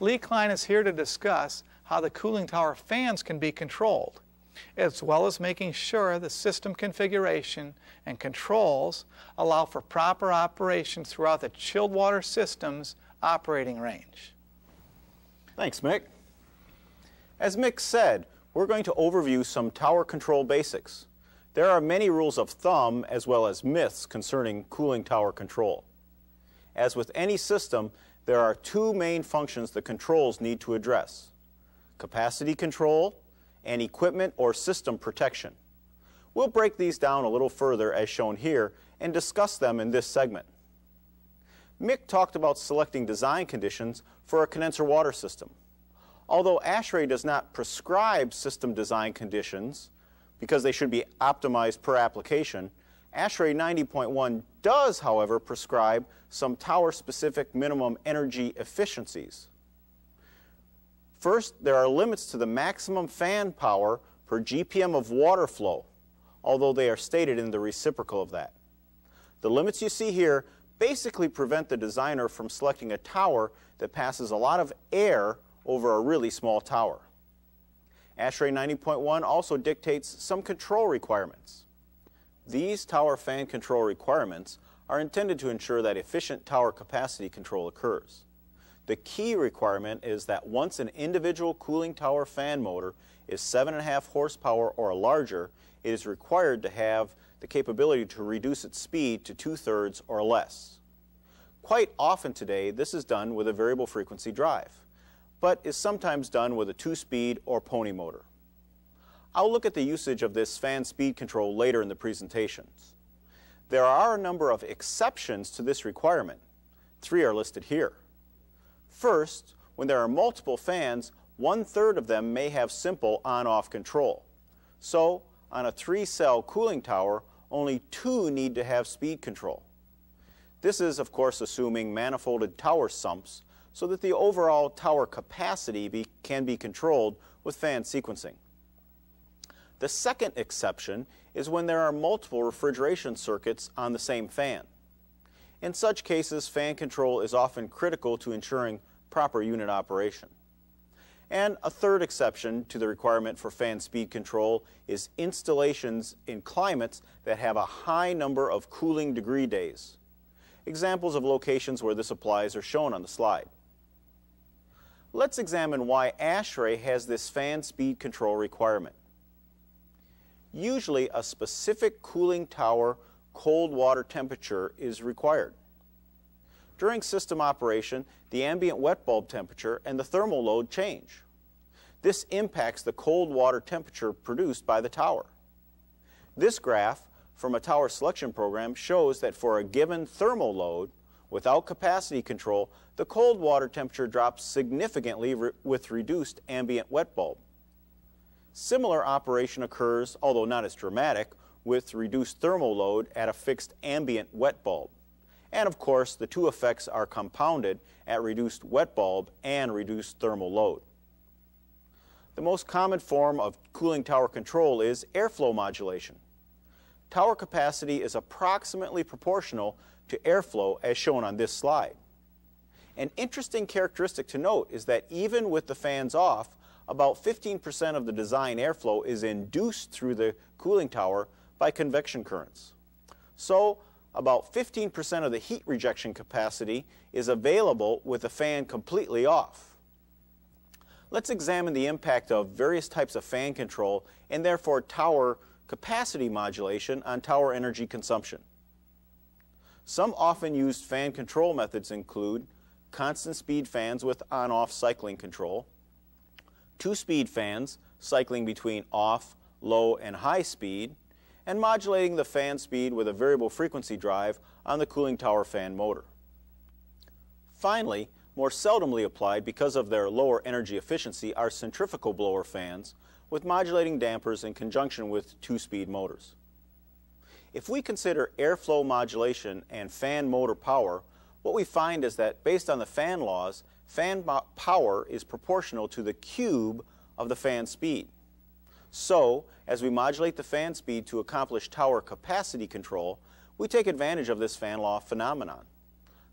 Lee Klein is here to discuss how the cooling tower fans can be controlled, as well as making sure the system configuration and controls allow for proper operation throughout the chilled water system's operating range. Thanks, Mick. As Mick said, we're going to overview some tower control basics. There are many rules of thumb as well as myths concerning cooling tower control. As with any system, there are two main functions the controls need to address: capacity control and equipment or system protection. We'll break these down a little further as shown here and discuss them in this segment. Mick talked about selecting design conditions for a condenser water system. Although ASHRAE does not prescribe system design conditions because they should be optimized per application, ASHRAE 90.1 does, however, prescribe some tower-specific minimum energy efficiencies. First, there are limits to the maximum fan power per GPM of water flow, although they are stated in the reciprocal of that. The limits you see here basically prevent the designer from selecting a tower that passes a lot of air over a really small tower. ASHRAE 90.1 also dictates some control requirements. These tower fan control requirements are intended to ensure that efficient tower capacity control occurs. The key requirement is that once an individual cooling tower fan motor is 7.5 horsepower or larger, it is required to have the capability to reduce its speed to 2/3 or less. Quite often today, this is done with a variable frequency drive, but is sometimes done with a 2-speed or pony motor. I'll look at the usage of this fan speed control later in the presentations. There are a number of exceptions to this requirement. 3 are listed here. First, when there are multiple fans, 1/3 of them may have simple on-off control. So, on a 3-cell cooling tower, only 2 need to have speed control. This is, of course, assuming manifolded tower sumps so that the overall tower capacity can be controlled with fan sequencing. The second exception is when there are multiple refrigeration circuits on the same fan. In such cases, fan control is often critical to ensuring proper unit operation. And a third exception to the requirement for fan speed control is installations in climates that have a high number of cooling degree days. Examples of locations where this applies are shown on the slide. Let's examine why ASHRAE has this fan speed control requirement. Usually, a specific cooling tower cold water temperature is required. During system operation, the ambient wet bulb temperature and the thermal load change. This impacts the cold water temperature produced by the tower. This graph from a tower selection program shows that for a given thermal load, without capacity control, the cold water temperature drops significantly with reduced ambient wet bulb. Similar operation occurs, although not as dramatic, with reduced thermal load at a fixed ambient wet bulb. And of course, the two effects are compounded at reduced wet bulb and reduced thermal load. The most common form of cooling tower control is airflow modulation. Tower capacity is approximately proportional to airflow as shown on this slide. An interesting characteristic to note is that even with the fans off, about 15% of the design airflow is induced through the cooling tower by convection currents. So, about 15% of the heat rejection capacity is available with the fan completely off. Let's examine the impact of various types of fan control and therefore tower capacity modulation on tower energy consumption. Some often used fan control methods include constant speed fans with on-off cycling control, 2-speed fans cycling between off, low, and high speed, and modulating the fan speed with a variable frequency drive on the cooling tower fan motor. Finally, more seldomly applied because of their lower energy efficiency are centrifugal blower fans with modulating dampers in conjunction with 2-speed motors. If we consider airflow modulation and fan motor power, what we find is that based on the fan laws, fan power is proportional to the cube of the fan speed. So, as we modulate the fan speed to accomplish tower capacity control, we take advantage of this fan law phenomenon.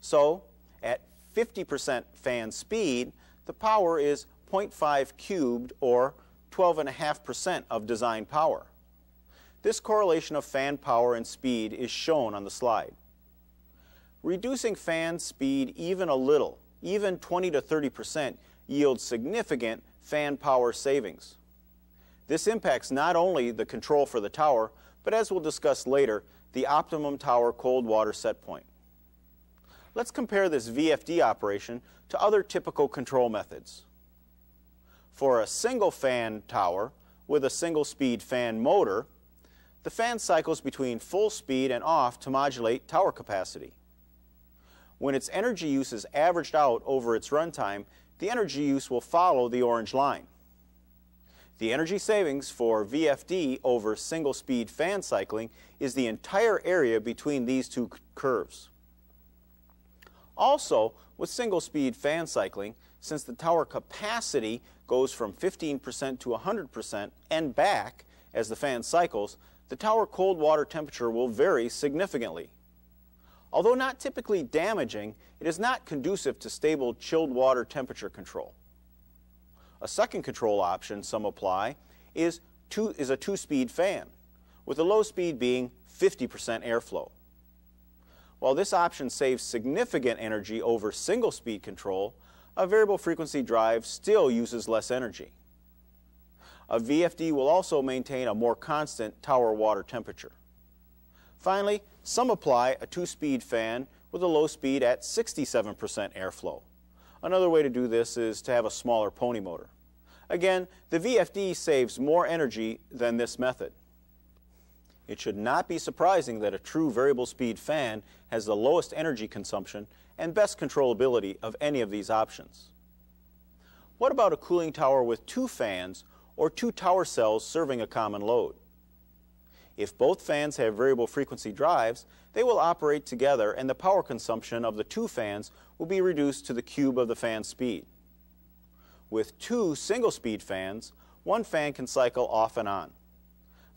So, at 50% fan speed, the power is 0.5 cubed, or 12.5% of design power. This correlation of fan power and speed is shown on the slide. Reducing fan speed even a little, even 20% to 30%, yields significant fan power savings. This impacts not only the control for the tower, but as we'll discuss later, the optimum tower cold water set point. Let's compare this VFD operation to other typical control methods. For a single fan tower with a single speed fan motor, the fan cycles between full speed and off to modulate tower capacity. When its energy use is averaged out over its runtime, the energy use will follow the orange line. The energy savings for VFD over single speed fan cycling is the entire area between these two curves. Also, with single speed fan cycling, since the tower capacity goes from 15% to 100% and back as the fan cycles, the tower cold water temperature will vary significantly. Although not typically damaging, it is not conducive to stable chilled water temperature control. A second control option some apply is a two-speed fan, with the low speed being 50% airflow. While this option saves significant energy over single-speed control, a variable frequency drive still uses less energy. A VFD will also maintain a more constant tower water temperature. Finally, some apply a two-speed fan with a low speed at 67% airflow. Another way to do this is to have a smaller pony motor. Again, the VFD saves more energy than this method. It should not be surprising that a true variable speed fan has the lowest energy consumption and best controllability of any of these options. What about a cooling tower with two fans or two tower cells serving a common load? If both fans have variable frequency drives, they will operate together and the power consumption of the two fans will be reduced to the cube of the fan speed. With two single-speed fans, one fan can cycle off and on.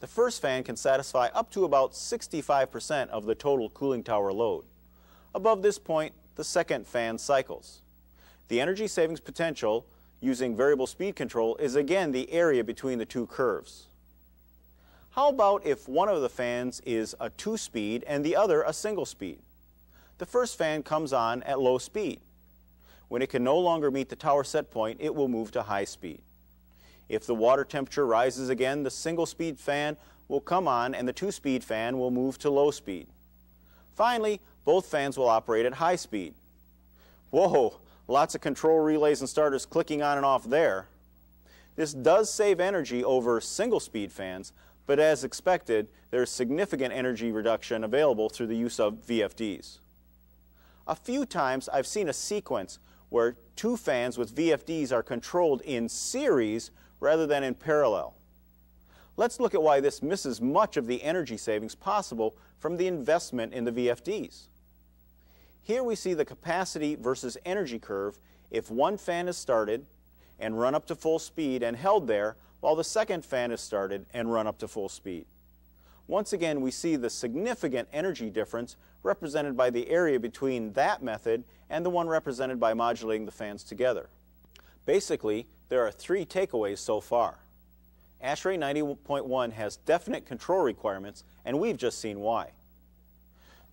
The first fan can satisfy up to about 65% of the total cooling tower load. Above this point, the second fan cycles. The energy savings potential using variable speed control is again the area between the two curves. How about if one of the fans is a two-speed and the other a single speed? The first fan comes on at low speed. When it can no longer meet the tower set point, it will move to high speed. If the water temperature rises again, the single-speed fan will come on and the two-speed fan will move to low speed. Finally, both fans will operate at high speed. Whoa, lots of control relays and starters clicking on and off there. This does save energy over single-speed fans, but as expected, there is significant energy reduction available through the use of VFDs. A few times I've seen a sequence where two fans with VFDs are controlled in series rather than in parallel. Let's look at why this misses much of the energy savings possible from the investment in the VFDs. Here we see the capacity versus energy curve if one fan is started and run up to full speed and held there, while the second fan is started and run up to full speed. Once again, we see the significant energy difference represented by the area between that method and the one represented by modulating the fans together. Basically, there are three takeaways so far. ASHRAE 90.1 has definite control requirements, and we've just seen why.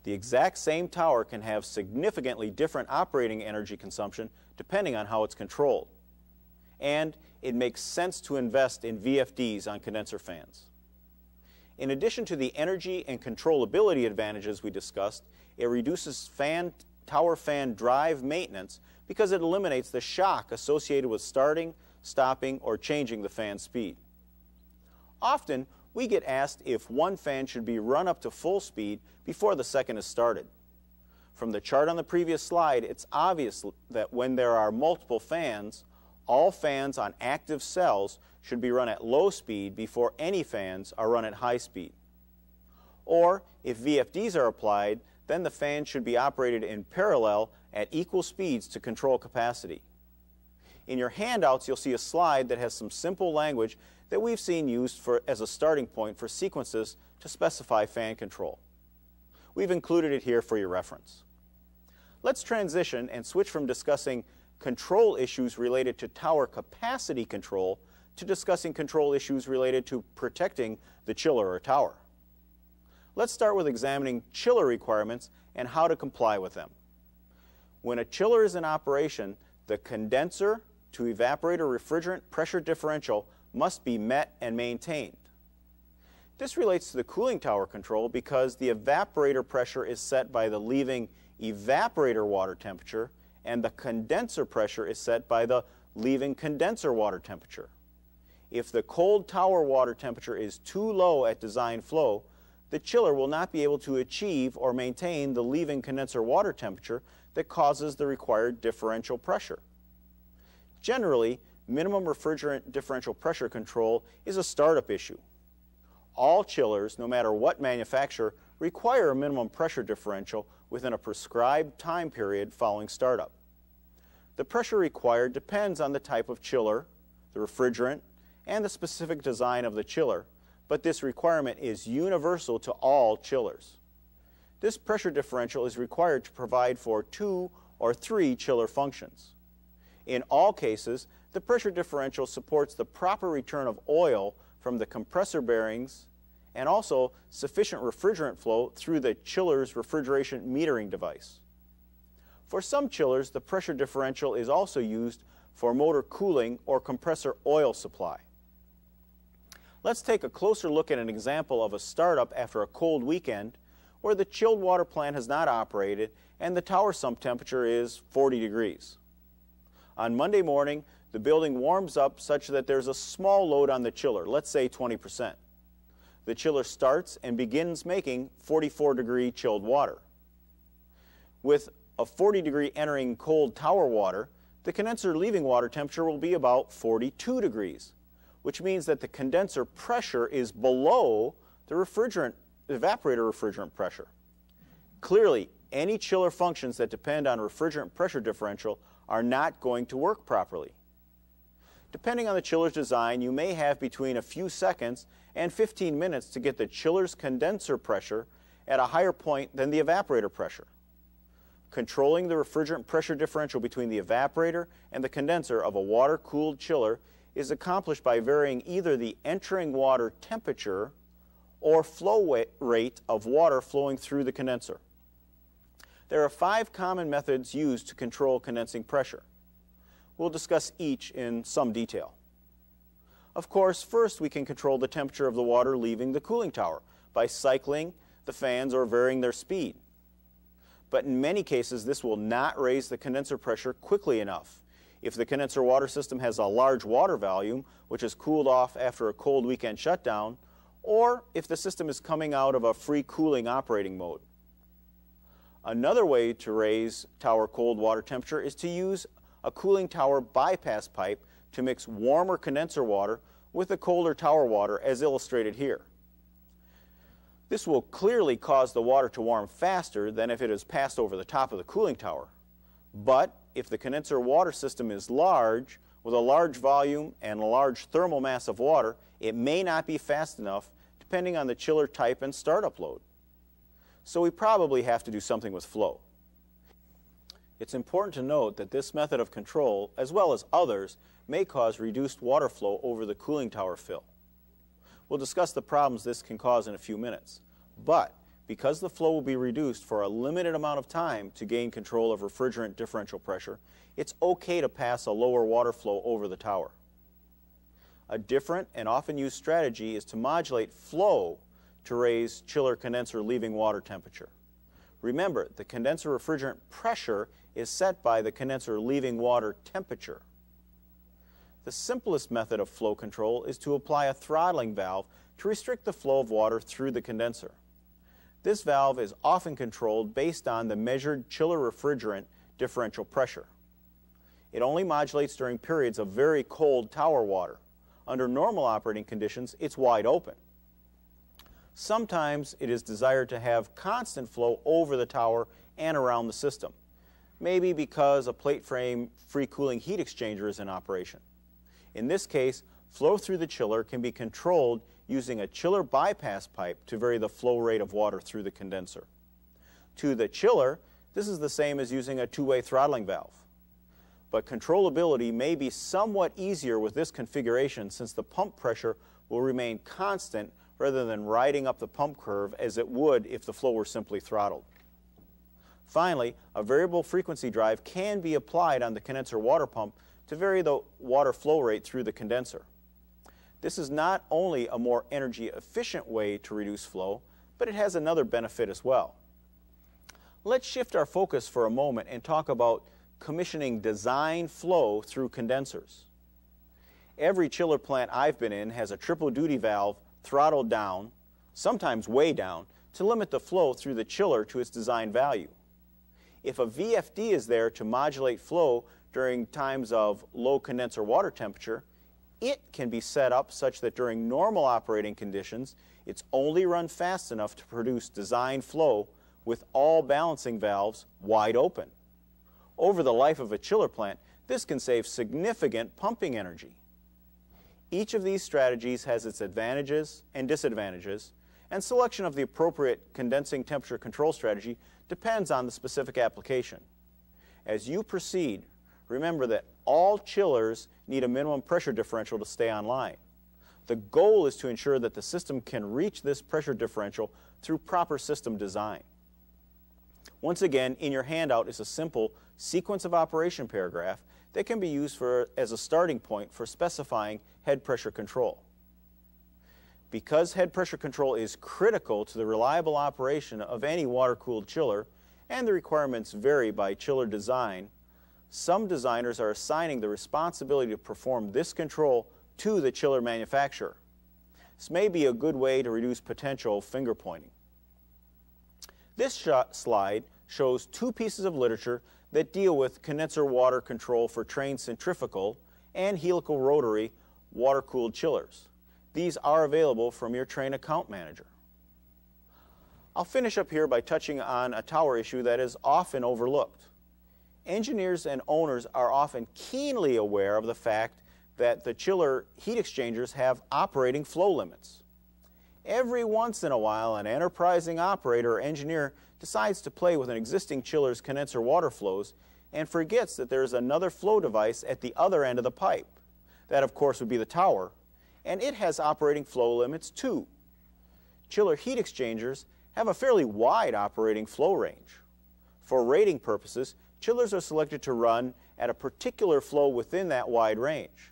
The exact same tower can have significantly different operating energy consumption depending on how it's controlled. And it makes sense to invest in VFDs on condenser fans. In addition to the energy and controllability advantages we discussed, it reduces tower fan drive maintenance because it eliminates the shock associated with starting, stopping, or changing the fan speed. Often, we get asked if one fan should be run up to full speed before the second is started. From the chart on the previous slide, it's obvious that when there are multiple fans, all fans on active cells should be run at low speed before any fans are run at high speed. Or, if VFDs are applied, then the fan should be operated in parallel at equal speeds to control capacity. In your handouts, you'll see a slide that has some simple language that we've seen used as a starting point for sequences to specify fan control. We've included it here for your reference. Let's transition and switch from discussing control issues related to tower capacity control to discussing control issues related to protecting the chiller or tower. Let's start with examining chiller requirements and how to comply with them. When a chiller is in operation, the condenser to evaporator refrigerant pressure differential must be met and maintained. This relates to the cooling tower control because the evaporator pressure is set by the leaving evaporator water temperature and the condenser pressure is set by the leaving condenser water temperature. If the cold tower water temperature is too low at design flow, the chiller will not be able to achieve or maintain the leaving condenser water temperature that causes the required differential pressure. Generally, minimum refrigerant differential pressure control is a startup issue. All chillers, no matter what manufacturer, require a minimum pressure differential within a prescribed time period following startup. The pressure required depends on the type of chiller, the refrigerant, and the specific design of the chiller, but this requirement is universal to all chillers. This pressure differential is required to provide for 2 or 3 chiller functions. In all cases, the pressure differential supports the proper return of oil from the compressor bearings and also sufficient refrigerant flow through the chiller's refrigeration metering device. For some chillers, the pressure differential is also used for motor cooling or compressor oil supply. Let's take a closer look at an example of a startup after a cold weekend where the chilled water plant has not operated and the tower sump temperature is 40 degrees. On Monday morning, the building warms up such that there's a small load on the chiller, let's say 20%. The chiller starts and begins making 44-degree chilled water. With a 40-degree entering cold tower water, the condenser leaving water temperature will be about 42 degrees, which means that the condenser pressure is below the evaporator refrigerant pressure. Clearly, any chiller functions that depend on refrigerant pressure differential are not going to work properly. Depending on the chiller's design, you may have between a few seconds and 15 minutes to get the chiller's condenser pressure at a higher point than the evaporator pressure. Controlling the refrigerant pressure differential between the evaporator and the condenser of a water-cooled chiller is accomplished by varying either the entering water temperature or flow rate of water flowing through the condenser. There are 5 common methods used to control condensing pressure. We'll discuss each in some detail. Of course, first we can control the temperature of the water leaving the cooling tower by cycling the fans or varying their speed. But in many cases, this will not raise the condenser pressure quickly enough. If the condenser water system has a large water volume, which is cooled off after a cold weekend shutdown, or if the system is coming out of a free cooling operating mode. Another way to raise tower cold water temperature is to use a cooling tower bypass pipe to mix warmer condenser water with the colder tower water as illustrated here. This will clearly cause the water to warm faster than if it is passed over the top of the cooling tower. But if the condenser water system is large, with a large volume and a large thermal mass of water, it may not be fast enough depending on the chiller type and startup load. So we probably have to do something with flow. It's important to note that this method of control, as well as others, may cause reduced water flow over the cooling tower fill. We'll discuss the problems this can cause in a few minutes, but because the flow will be reduced for a limited amount of time to gain control of refrigerant differential pressure, it's okay to pass a lower water flow over the tower. A different and often used strategy is to modulate flow to raise chiller condenser leaving water temperature. Remember, the condenser refrigerant pressure is set by the condenser leaving water temperature. The simplest method of flow control is to apply a throttling valve to restrict the flow of water through the condenser. This valve is often controlled based on the measured chiller refrigerant differential pressure. It only modulates during periods of very cold tower water. Under normal operating conditions, it's wide open. Sometimes it is desired to have constant flow over the tower and around the system, maybe because a plate frame free cooling heat exchanger is in operation. In this case, flow through the chiller can be controlled using a chiller bypass pipe to vary the flow rate of water through the condenser. To the chiller, this is the same as using a two-way throttling valve. But controllability may be somewhat easier with this configuration since the pump pressure will remain constant rather than riding up the pump curve as it would if the flow were simply throttled. Finally, a variable frequency drive can be applied on the condenser water pump to vary the water flow rate through the condenser. This is not only a more energy efficient way to reduce flow, but it has another benefit as well. Let's shift our focus for a moment and talk about commissioning design flow through condensers. Every chiller plant I've been in has a triple duty valve throttled down, sometimes way down, to limit the flow through the chiller to its design value. If a VFD is there to modulate flow during times of low condenser water temperature, it can be set up such that during normal operating conditions, it's only run fast enough to produce design flow with all balancing valves wide open. Over the life of a chiller plant, this can save significant pumping energy. Each of these strategies has its advantages and disadvantages, and selection of the appropriate condensing temperature control strategy depends on the specific application. As you proceed, remember that all chillers need a minimum pressure differential to stay online. The goal is to ensure that the system can reach this pressure differential through proper system design. Once again, in your handout is a simple sequence of operation paragraph that can be used as a starting point for specifying head pressure control. Because head pressure control is critical to the reliable operation of any water-cooled chiller, and the requirements vary by chiller design, some designers are assigning the responsibility to perform this control to the chiller manufacturer. This may be a good way to reduce potential finger-pointing. This slide shows two pieces of literature that deal with condenser water control for Trane centrifugal and helical rotary water-cooled chillers. These are available from your Trane account manager. I'll finish up here by touching on a tower issue that is often overlooked. Engineers and owners are often keenly aware of the fact that the chiller heat exchangers have operating flow limits. Every once in a while, an enterprising operator or engineer decides to play with an existing chiller's condenser water flows and forgets that there is another flow device at the other end of the pipe. That, of course, would be the tower, and it has operating flow limits too. Chiller heat exchangers have a fairly wide operating flow range. For rating purposes, chillers are selected to run at a particular flow within that wide range.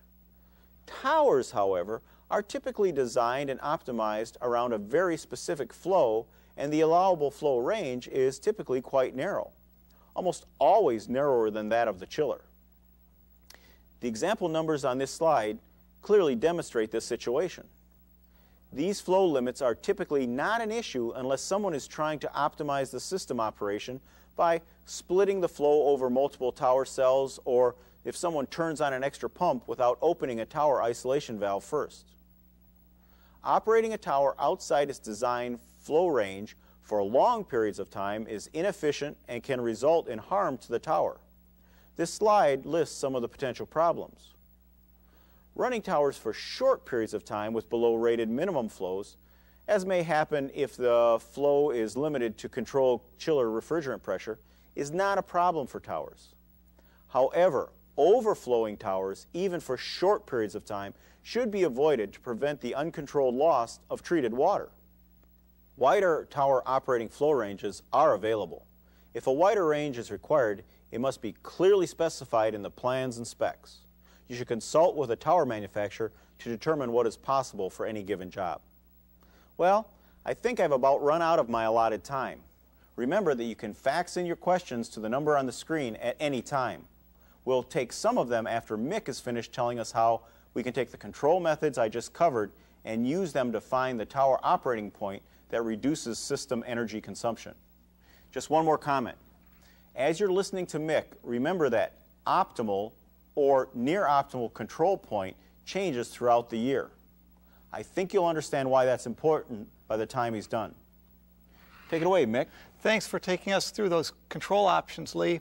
Towers, however, are typically designed and optimized around a very specific flow, and the allowable flow range is typically quite narrow, almost always narrower than that of the chiller. The example numbers on this slide clearly demonstrate this situation. These flow limits are typically not an issue unless someone is trying to optimize the system operation by splitting the flow over multiple tower cells, or if someone turns on an extra pump without opening a tower isolation valve first. Operating a tower outside its design flow range for long periods of time is inefficient and can result in harm to the tower. This slide lists some of the potential problems. Running towers for short periods of time with below rated minimum flows, as may happen if the flow is limited to control chiller refrigerant pressure, is not a problem for towers. However, overflowing towers, even for short periods of time, should be avoided to prevent the uncontrolled loss of treated water. Wider tower operating flow ranges are available. If a wider range is required, it must be clearly specified in the plans and specs. You should consult with a tower manufacturer to determine what is possible for any given job. Well, I think I've about run out of my allotted time. Remember that you can fax in your questions to the number on the screen at any time. We'll take some of them after Mick is finished telling us how we can take the control methods I just covered and use them to find the tower operating point that reduces system energy consumption. Just one more comment. As you're listening to Mick, remember that optimal or near optimal control point changes throughout the year. I think you'll understand why that's important by the time he's done. Take it away, Mick. Thanks for taking us through those control options, Lee.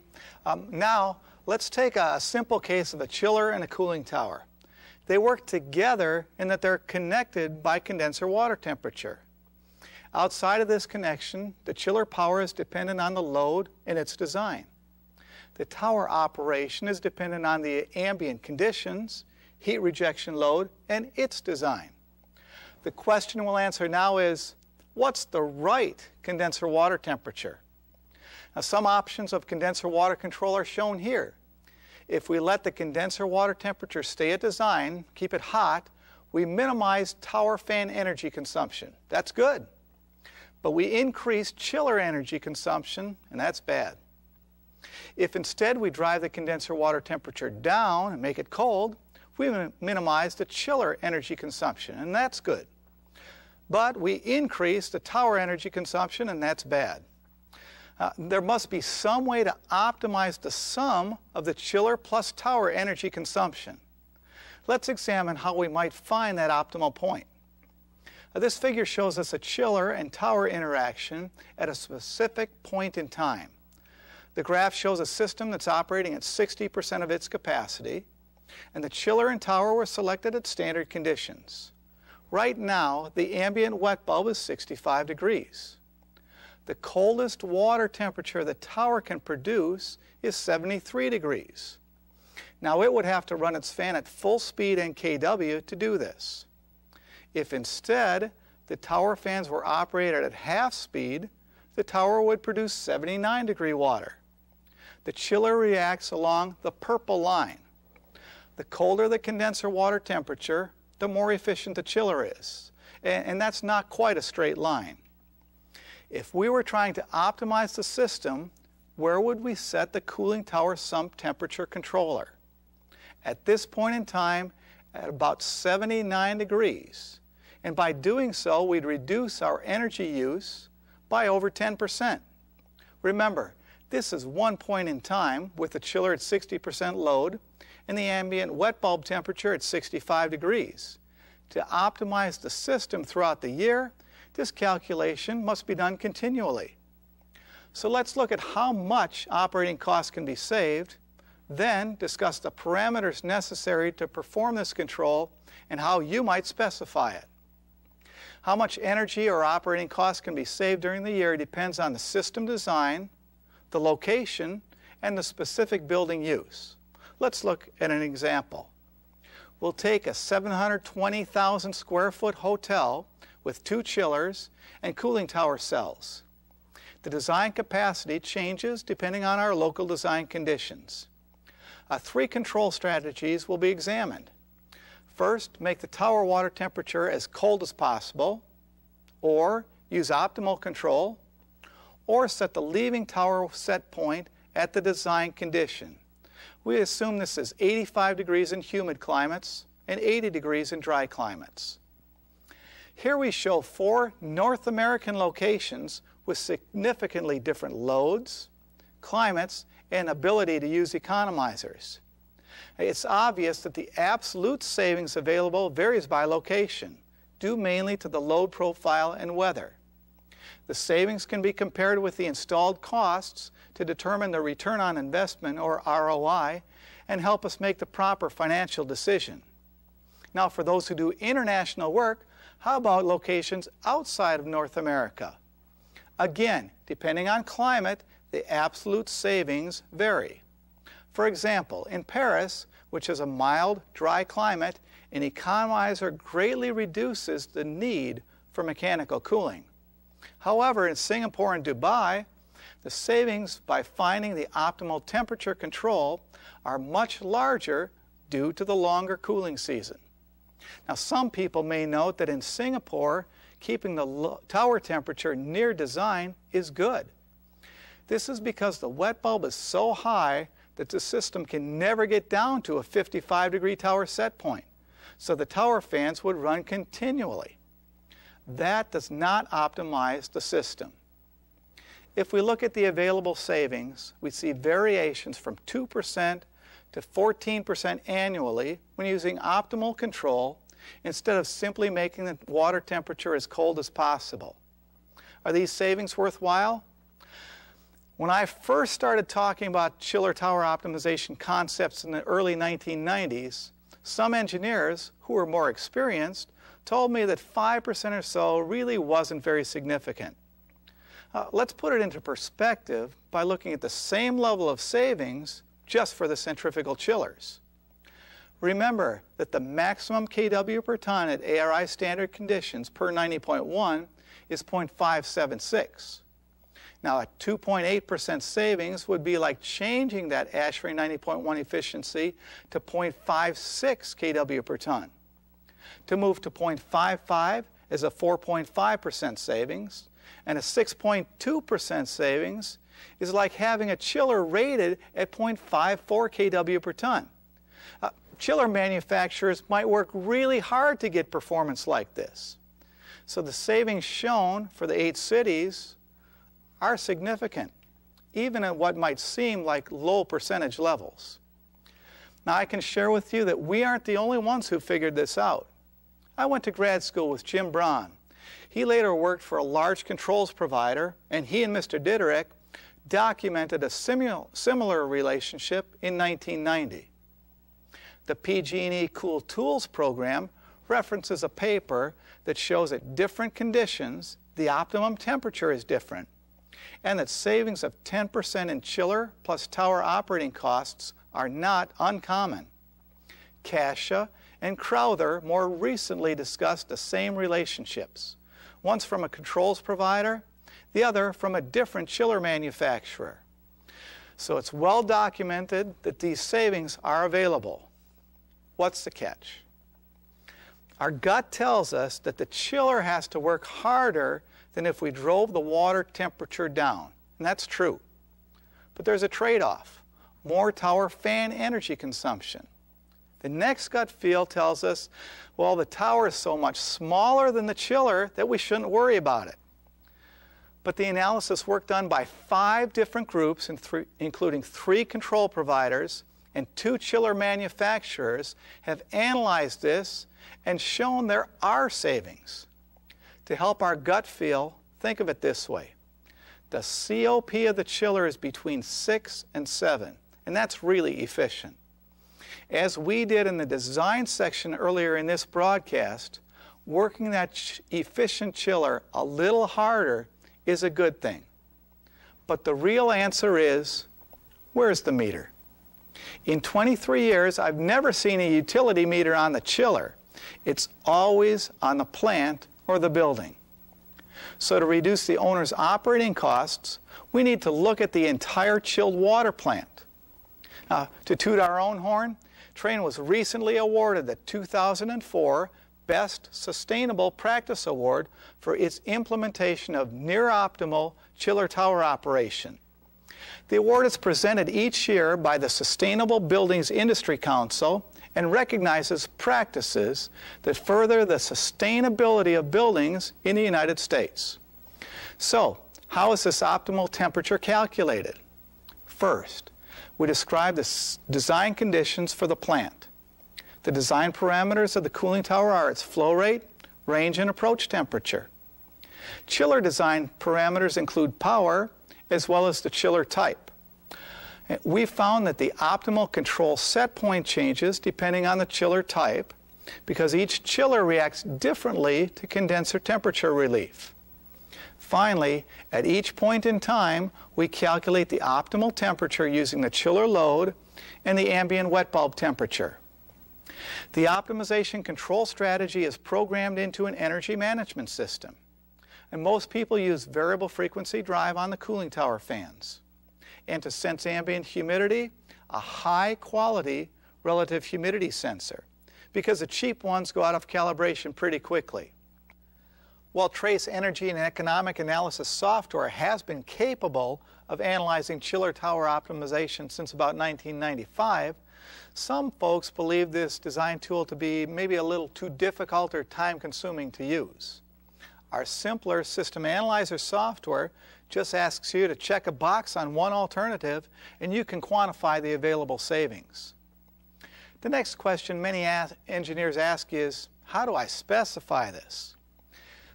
Now, let's take a simple case of a chiller and a cooling tower. They work together in that they're connected by condenser water temperature. Outside of this connection, the chiller power is dependent on the load and its design. The tower operation is dependent on the ambient conditions, heat rejection load, and its design. The question we'll answer now is, what's the right condenser water temperature? Now, some options of condenser water control are shown here. If we let the condenser water temperature stay at design, keep it hot, we minimize tower fan energy consumption. That's good. But we increase chiller energy consumption, and that's bad. If instead we drive the condenser water temperature down and make it cold, we minimize the chiller energy consumption, and that's good. But we increase the tower energy consumption, and that's bad. There must be some way to optimize the sum of the chiller plus tower energy consumption. Let's examine how we might find that optimal point. This figure shows us a chiller and tower interaction at a specific point in time. The graph shows a system that's operating at 60% of its capacity, and the chiller and tower were selected at standard conditions. Right now, the ambient wet bulb is 65 degrees. The coldest water temperature the tower can produce is 73 degrees. Now, it would have to run its fan at full speed and kW to do this. If instead the tower fans were operated at half speed, the tower would produce 79 degree water. The chiller reacts along the purple line. The colder the condenser water temperature, the more efficient the chiller is. And that's not quite a straight line. If we were trying to optimize the system, where would we set the cooling tower sump temperature controller? At this point in time, at about 79 degrees. And by doing so, we'd reduce our energy use by over 10%. Remember, this is one point in time with the chiller at 60% load and the ambient wet bulb temperature at 65 degrees. To optimize the system throughout the year, this calculation must be done continually. So let's look at how much operating costs can be saved, then discuss the parameters necessary to perform this control and how you might specify it. How much energy or operating costs can be saved during the year depends on the system design, the location, and the specific building use. Let's look at an example. We'll take a 720,000 square foot hotel with 2 chillers and cooling tower cells. The design capacity changes depending on our local design conditions. 3 control strategies will be examined. First, make the tower water temperature as cold as possible, or use optimal control, or set the leaving tower set point at the design condition. We assume this is 85 degrees in humid climates and 80 degrees in dry climates. Here we show 4 North American locations with significantly different loads, climates, and ability to use economizers. It's obvious that the absolute savings available varies by location, due mainly to the load profile and weather. The savings can be compared with the installed costs to determine the return on investment, or ROI, and help us make the proper financial decision. Now, for those who do international work, how about locations outside of North America? Again, depending on climate, the absolute savings vary. For example, in Paris, which is a mild, dry climate, an economizer greatly reduces the need for mechanical cooling. However, in Singapore and Dubai, the savings by finding the optimal temperature control are much larger due to the longer cooling season. Now, some people may note that in Singapore, keeping the tower temperature near design is good. This is because the wet bulb is so high that the system can never get down to a 55 degree tower set point, so the tower fans would run continually. That does not optimize the system. If we look at the available savings, we see variations from 2% to 14% annually when using optimal control instead of simply making the water temperature as cold as possible. Are these savings worthwhile? When I first started talking about chiller tower optimization concepts in the early 1990s, some engineers who were more experienced told me that 5% or so really wasn't very significant. Let's put it into perspective by looking at the same level of savings just for the centrifugal chillers. Remember that the maximum kW per ton at ARI standard conditions per 90.1 is 0.576. Now, a 2.8% savings would be like changing that ASHRAE 90.1 efficiency to 0.56 kW per ton. To move to 0.55 is a 4.5% savings, and a 6.2% savings is like having a chiller rated at 0.54 kW per ton. Chiller manufacturers might work really hard to get performance like this. So the savings shown for the 8 cities are significant, even at what might seem like low percentage levels. Now, I can share with you that we aren't the only ones who figured this out. I went to grad school with Jim Braun. He later worked for a large controls provider, and he and Mr. Diderick documented a similar relationship in 1990. The PG&E Cool Tools program references a paper that shows at different conditions, the optimum temperature is different, and that savings of 10% in chiller plus tower operating costs are not uncommon. Kasia and Crowther more recently discussed the same relationships, once from a controls provider, the other from a different chiller manufacturer. So it's well documented that these savings are available. What's the catch? Our gut tells us that the chiller has to work harder than if we drove the water temperature down, and that's true. But there's a trade-off, more tower fan energy consumption. The next gut feel tells us, well, the tower is so much smaller than the chiller that we shouldn't worry about it. But the analysis work done by 5 different groups, including 3 control providers and 2 chiller manufacturers, have analyzed this and shown there are savings. To help our gut feel, think of it this way. The COP of the chiller is between 6 and 7, and that's really efficient. As we did in the design section earlier in this broadcast, working that efficient chiller a little harder is a good thing. But the real answer is, where's the meter? In 23 years, I've never seen a utility meter on the chiller. It's always on the plant or the building. So to reduce the owner's operating costs, we need to look at the entire chilled water plant. To toot our own horn, Trane was recently awarded the 2004 Best Sustainable Practice Award for its implementation of near-optimal chiller tower operation. The award is presented each year by the Sustainable Buildings Industry Council and recognizes practices that further the sustainability of buildings in the United States. So, how is this optimal temperature calculated? First, we describe the design conditions for the plant. The design parameters of the cooling tower are its flow rate, range, and approach temperature. Chiller design parameters include power as well as the chiller type. We found that the optimal control set point changes depending on the chiller type because each chiller reacts differently to condenser temperature relief. Finally, at each point in time, we calculate the optimal temperature using the chiller load and the ambient wet bulb temperature. The optimization control strategy is programmed into an energy management system, and most people use variable frequency drive on the cooling tower fans. And to sense ambient humidity, a high-quality relative humidity sensor, because the cheap ones go out of calibration pretty quickly. While TRACE energy and economic analysis software has been capable of analyzing chiller tower optimization since about 1995, some folks believe this design tool to be maybe a little too difficult or time-consuming to use. Our simpler system analyzer software just asks you to check a box on one alternative, and you can quantify the available savings. The next question many engineers ask is, How do I specify this?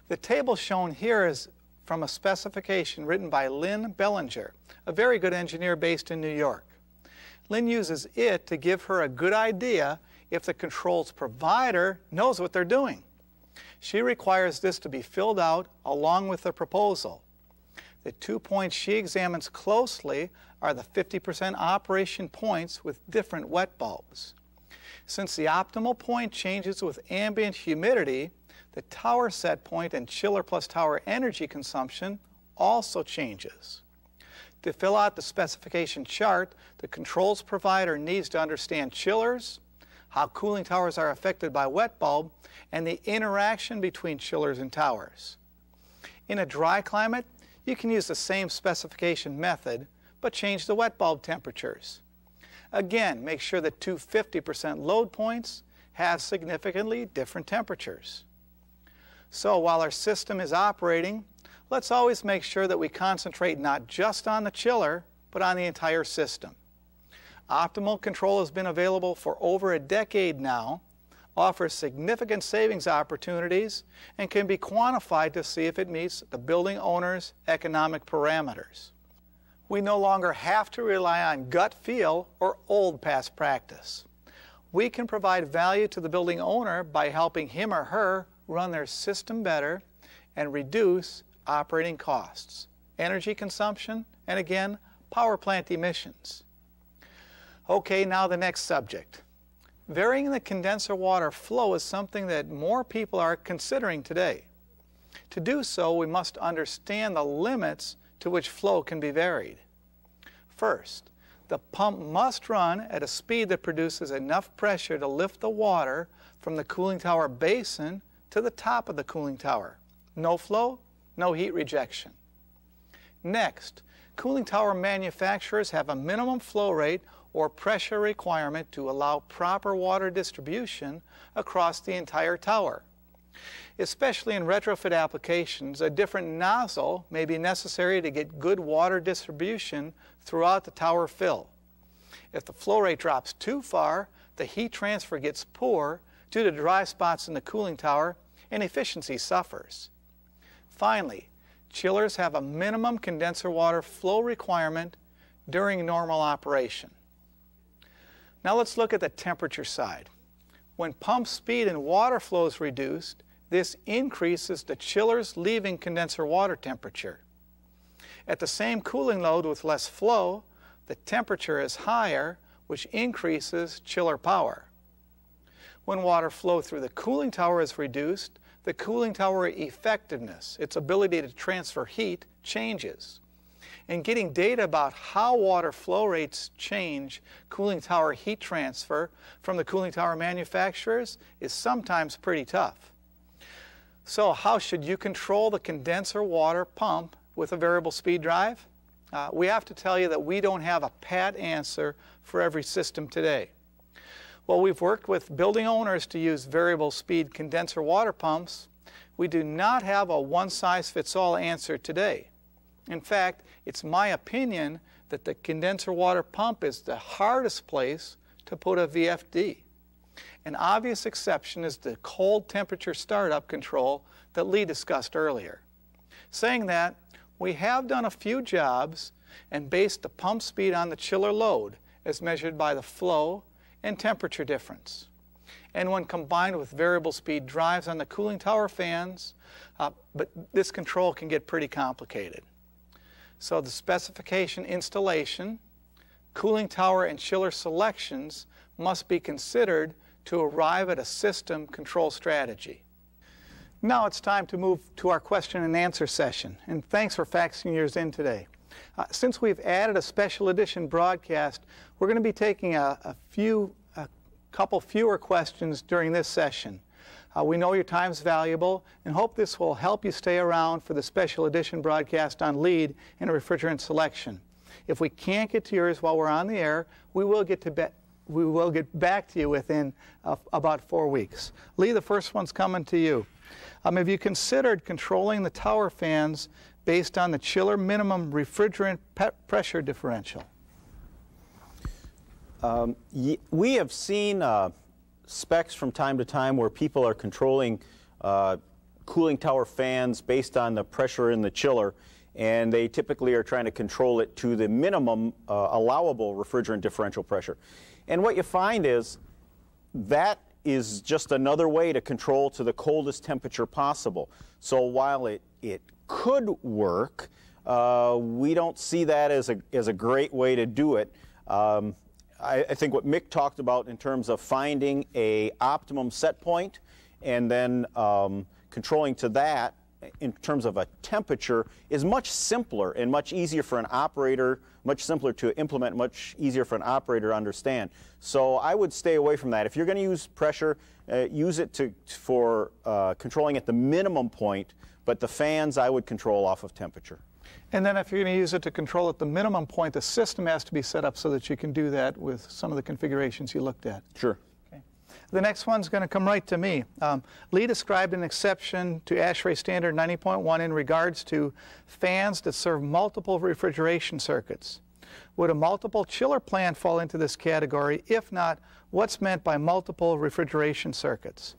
The table shown here is from a specification written by Lynn Bellinger, a very good engineer based in New York. Lynn uses it to give her a good idea if the controls provider knows what they're doing. She requires this to be filled out along with the proposal. The 2 points she examines closely are the 50% operation points with different wet bulbs. Since the optimal point changes with ambient humidity, the tower set point and chiller plus tower energy consumption also changes. To fill out the specification chart, the controls provider needs to understand chillers, how cooling towers are affected by wet bulb, and the interaction between chillers and towers. In a dry climate, you can use the same specification method, but change the wet bulb temperatures. Again, make sure the two 50% load points have significantly different temperatures. So while our system is operating, let's always make sure that we concentrate not just on the chiller, but on the entire system. Optimal control has been available for over a decade now, offers significant savings opportunities, and can be quantified to see if it meets the building owner's economic parameters. We no longer have to rely on gut feel or old past practice. We can provide value to the building owner by helping him or her run their system better and reduce operating costs, energy consumption, and again, power plant emissions. Okay, now the next subject. Varying the condenser water flow is something that more people are considering today. To do so, we must understand the limits to which flow can be varied. First, the pump must run at a speed that produces enough pressure to lift the water from the cooling tower basin to the top of the cooling tower. No flow, no heat rejection. Next, cooling tower manufacturers have a minimum flow rate or pressure requirement to allow proper water distribution across the entire tower. Especially in retrofit applications, a different nozzle may be necessary to get good water distribution throughout the tower fill. If the flow rate drops too far, the heat transfer gets poor due to dry spots in the cooling tower and efficiency suffers. Finally, chillers have a minimum condenser water flow requirement during normal operation. Now let's look at the temperature side. When pump speed and water flow is reduced, this increases the chiller's leaving condenser water temperature. At the same cooling load with less flow, the temperature is higher, which increases chiller power. When water flow through the cooling tower is reduced, the cooling tower effectiveness, its ability to transfer heat, changes. And getting data about how water flow rates change cooling tower heat transfer from the cooling tower manufacturers is sometimes pretty tough. So how should you control the condenser water pump with a variable speed drive? We have to tell you that we don't have a pat answer for every system today. While we've worked with building owners to use variable speed condenser water pumps, we do not have a one-size-fits-all answer today. In fact, it's my opinion that the condenser water pump is the hardest place to put a VFD. An obvious exception is the cold temperature startup control that Lee discussed earlier. Saying that, we have done a few jobs and based the pump speed on the chiller load as measured by the flow and temperature difference. And when combined with variable speed drives on the cooling tower fans, but this control can get pretty complicated. So the specification installation, cooling tower and chiller selections must be considered to arrive at a system control strategy. Now it's time to move to our question and answer session, and thanks for faxing yours in today. Since we've added a special edition broadcast, we're going to be taking a couple fewer questions during this session. We know your time's valuable and hope this will help you stay around for the special edition broadcast on LEED and refrigerant selection. If we can't get to yours while we're on the air, we will get back to you within about 4 weeks. Lee, the first one's coming to you. Have you considered controlling the tower fans based on the chiller minimum refrigerant pressure differential? We have seen specs from time to time where people are controlling cooling tower fans based on the pressure in the chiller, and they typically are trying to control it to the minimum allowable refrigerant differential pressure. And what you find is that is just another way to control to the coldest temperature possible. So while it could work, we don't see that as a great way to do it. I think what Mick talked about in terms of finding an optimum set point and then controlling to that in terms of a temperature is much simpler and much easier for an operator, much simpler to implement, much easier for an operator to understand. So I would stay away from that. If you're going to use pressure, use it for controlling at the minimum point, but the fans I would control off of temperature. And then if you're going to use it to control at the minimum point, the system has to be set up so that you can do that with some of the configurations you looked at. Sure. Okay. The next one's going to come right to me. Lee described an exception to ASHRAE standard 90.1 in regards to fans that serve multiple refrigeration circuits. Would a multiple chiller plant fall into this category? If not, what's meant by multiple refrigeration circuits?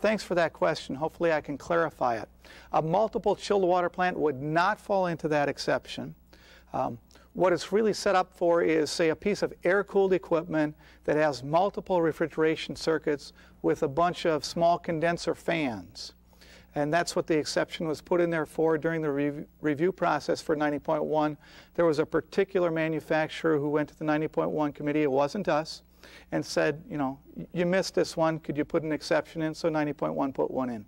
Thanks for that question. Hopefully I can clarify it. A multiple chilled water plant would not fall into that exception. What it's really set up for is, say, a piece of air-cooled equipment that has multiple refrigeration circuits with a bunch of small condenser fans. And that's what the exception was put in there for during the review process for 90.1. There was a particular manufacturer who went to the 90.1 committee, it wasn't us, and said, you know, you missed this one, could you put an exception in? So 90.1 put one in.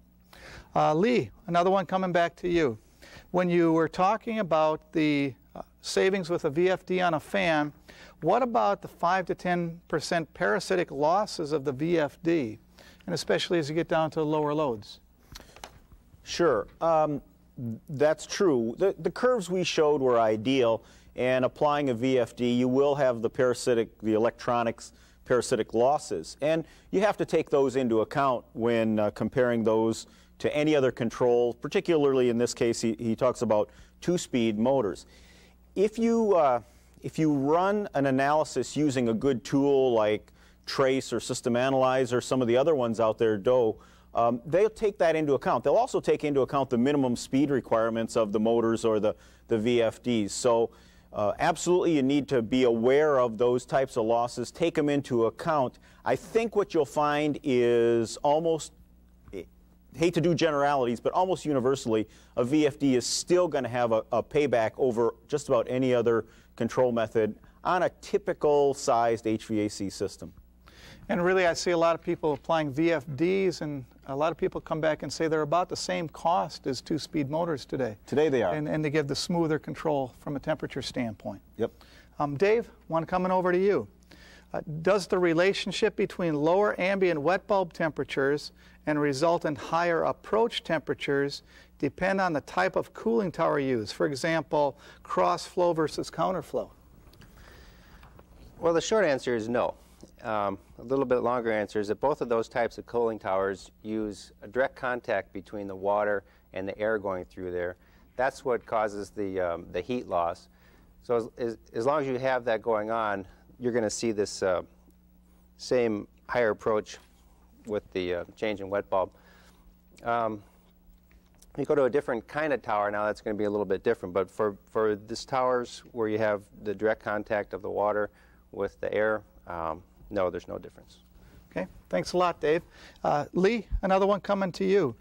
Lee, another one coming back to you. When you were talking about the savings with a VFD on a fan, what about the 5 to 10% parasitic losses of the VFD, and especially as you get down to lower loads? Sure, that's true. The curves we showed were ideal, and applying a VFD, you will have the electronics parasitic losses. And you have to take those into account when comparing those to any other control, particularly in this case, he talks about two-speed motors. If you run an analysis using a good tool like TRACE or System Analyzer, some of the other ones out there, DOE, they'll take that into account. They'll also take into account the minimum speed requirements of the motors or the VFDs. So absolutely you need to be aware of those types of losses, take them into account. I think what you'll find is almost, hate to do generalities, but almost universally, a VFD is still going to have a payback over just about any other control method on a typical sized HVAC system. And really, I see a lot of people applying VFDs, and a lot of people come back and say they're about the same cost as two-speed motors today. Today they are. And they give the smoother control from a temperature standpoint. Yep. Dave, one coming over to you. Does the relationship between lower ambient wet bulb temperatures and resultant higher approach temperatures depend on the type of cooling tower used? For example, cross-flow versus counterflow. Well, the short answer is no. A little bit longer answer is that both of those types of cooling towers use a direct contact between the water and the air going through there. That's what causes the heat loss. So as long as you have that going on, you're going to see this same higher approach with the change in wet bulb. You go to a different kind of tower now, that's going to be a little bit different. But for these towers where you have the direct contact of the water with the air, no, there's no difference. Okay, thanks a lot, Dave. Lee, another one coming to you.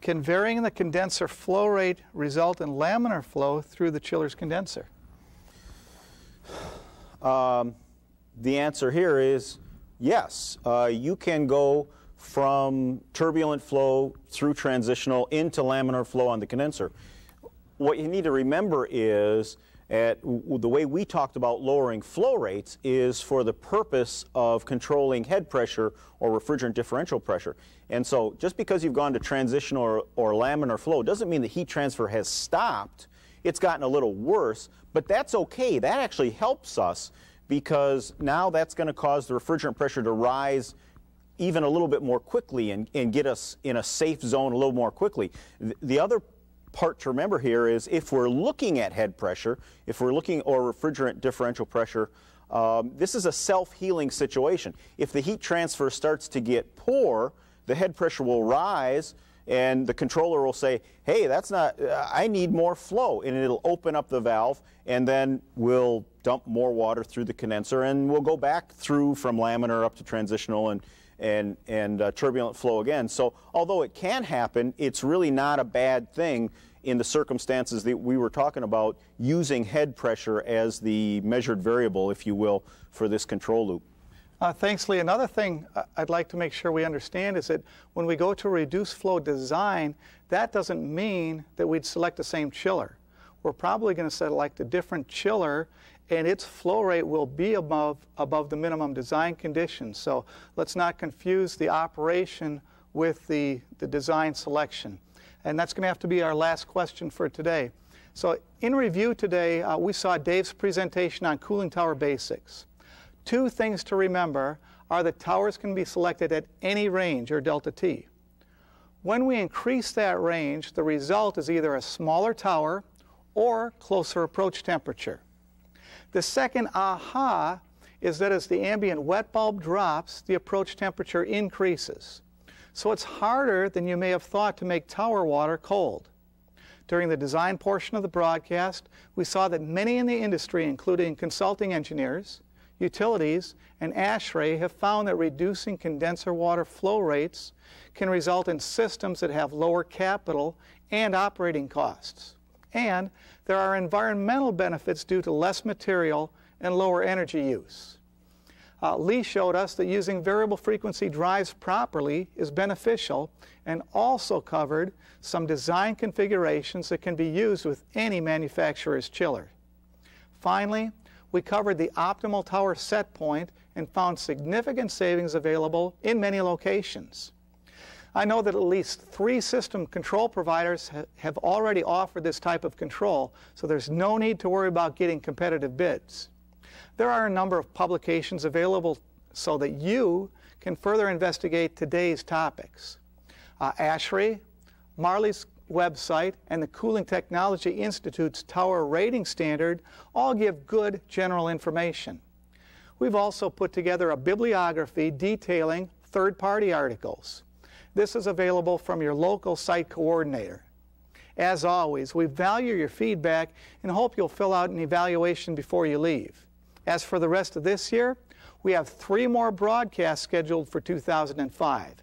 Can varying the condenser flow rate result in laminar flow through the chiller's condenser? The answer here is yes. You can go from turbulent flow through transitional into laminar flow on the condenser. What you need to remember is the way we talked about lowering flow rates is for the purpose of controlling head pressure or refrigerant differential pressure. And so just because you've gone to transitional or laminar flow doesn't mean the heat transfer has stopped. It's gotten a little worse, but that's okay. That actually helps us because now that's going to cause the refrigerant pressure to rise even a little bit more quickly and get us in a safe zone a little more quickly. The other part to remember here is if we're looking at head pressure, if we're looking or refrigerant differential pressure, this is a self-healing situation. If the heat transfer starts to get poor, the head pressure will rise and the controller will say, hey, that's not, I need more flow, and it'll open up the valve, and then we'll dump more water through the condenser, and we'll go back through from laminar up to transitional and turbulent flow again. So although it can happen, it's really not a bad thing in the circumstances that we were talking about, using head pressure as the measured variable, if you will, for this control loop. Thanks, Lee. Another thing I'd like to make sure we understand is that when we go to reduced flow design, that doesn't mean that we'd select the same chiller. We're probably going to select a different chiller, and its flow rate will be above the minimum design conditions. So let's not confuse the operation with the design selection. And that's going to have to be our last question for today. So in review today, we saw Dave's presentation on cooling tower basics. Two things to remember are that towers can be selected at any range, or delta T. When we increase that range, the result is either a smaller tower or closer approach temperature. The second aha is that as the ambient wet bulb drops, the approach temperature increases. So it's harder than you may have thought to make tower water cold. During the design portion of the broadcast, we saw that many in the industry, including consulting engineers, utilities, and ASHRAE, have found that reducing condenser water flow rates can result in systems that have lower capital and operating costs. And there are environmental benefits due to less material and lower energy use. Lee showed us that using variable frequency drives properly is beneficial, and also covered some design configurations that can be used with any manufacturer's chiller. Finally, we covered the optimal tower set point and found significant savings available in many locations. I know that at least 3 system control providers have already offered this type of control, so there's no need to worry about getting competitive bids. There are a number of publications available so that you can further investigate today's topics. ASHRAE, Marley's website, and the Cooling Technology Institute's Tower Rating Standard all give good general information. We've also put together a bibliography detailing third-party articles. This is available from your local site coordinator. As always, we value your feedback and hope you'll fill out an evaluation before you leave. As for the rest of this year, we have 3 more broadcasts scheduled for 2005.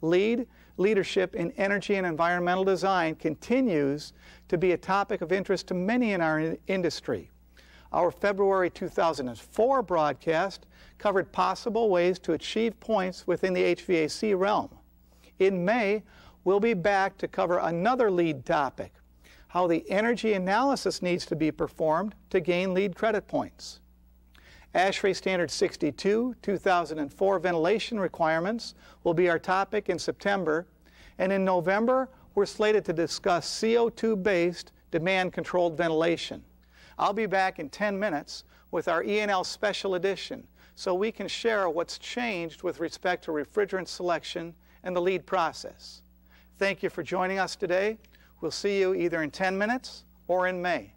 LEED, Leadership in Energy and Environmental Design, continues to be a topic of interest to many in our industry. Our February 2004 broadcast covered possible ways to achieve points within the HVAC realm. In May, we'll be back to cover another LEED topic, how the energy analysis needs to be performed to gain LEED credit points. ASHRAE Standard 62, 2004 ventilation requirements will be our topic in September, and in November we're slated to discuss CO2-based demand-controlled ventilation. I'll be back in 10 minutes with our E&L Special Edition so we can share what's changed with respect to refrigerant selection and the LEED process. Thank you for joining us today. We'll see you either in 10 minutes or in May.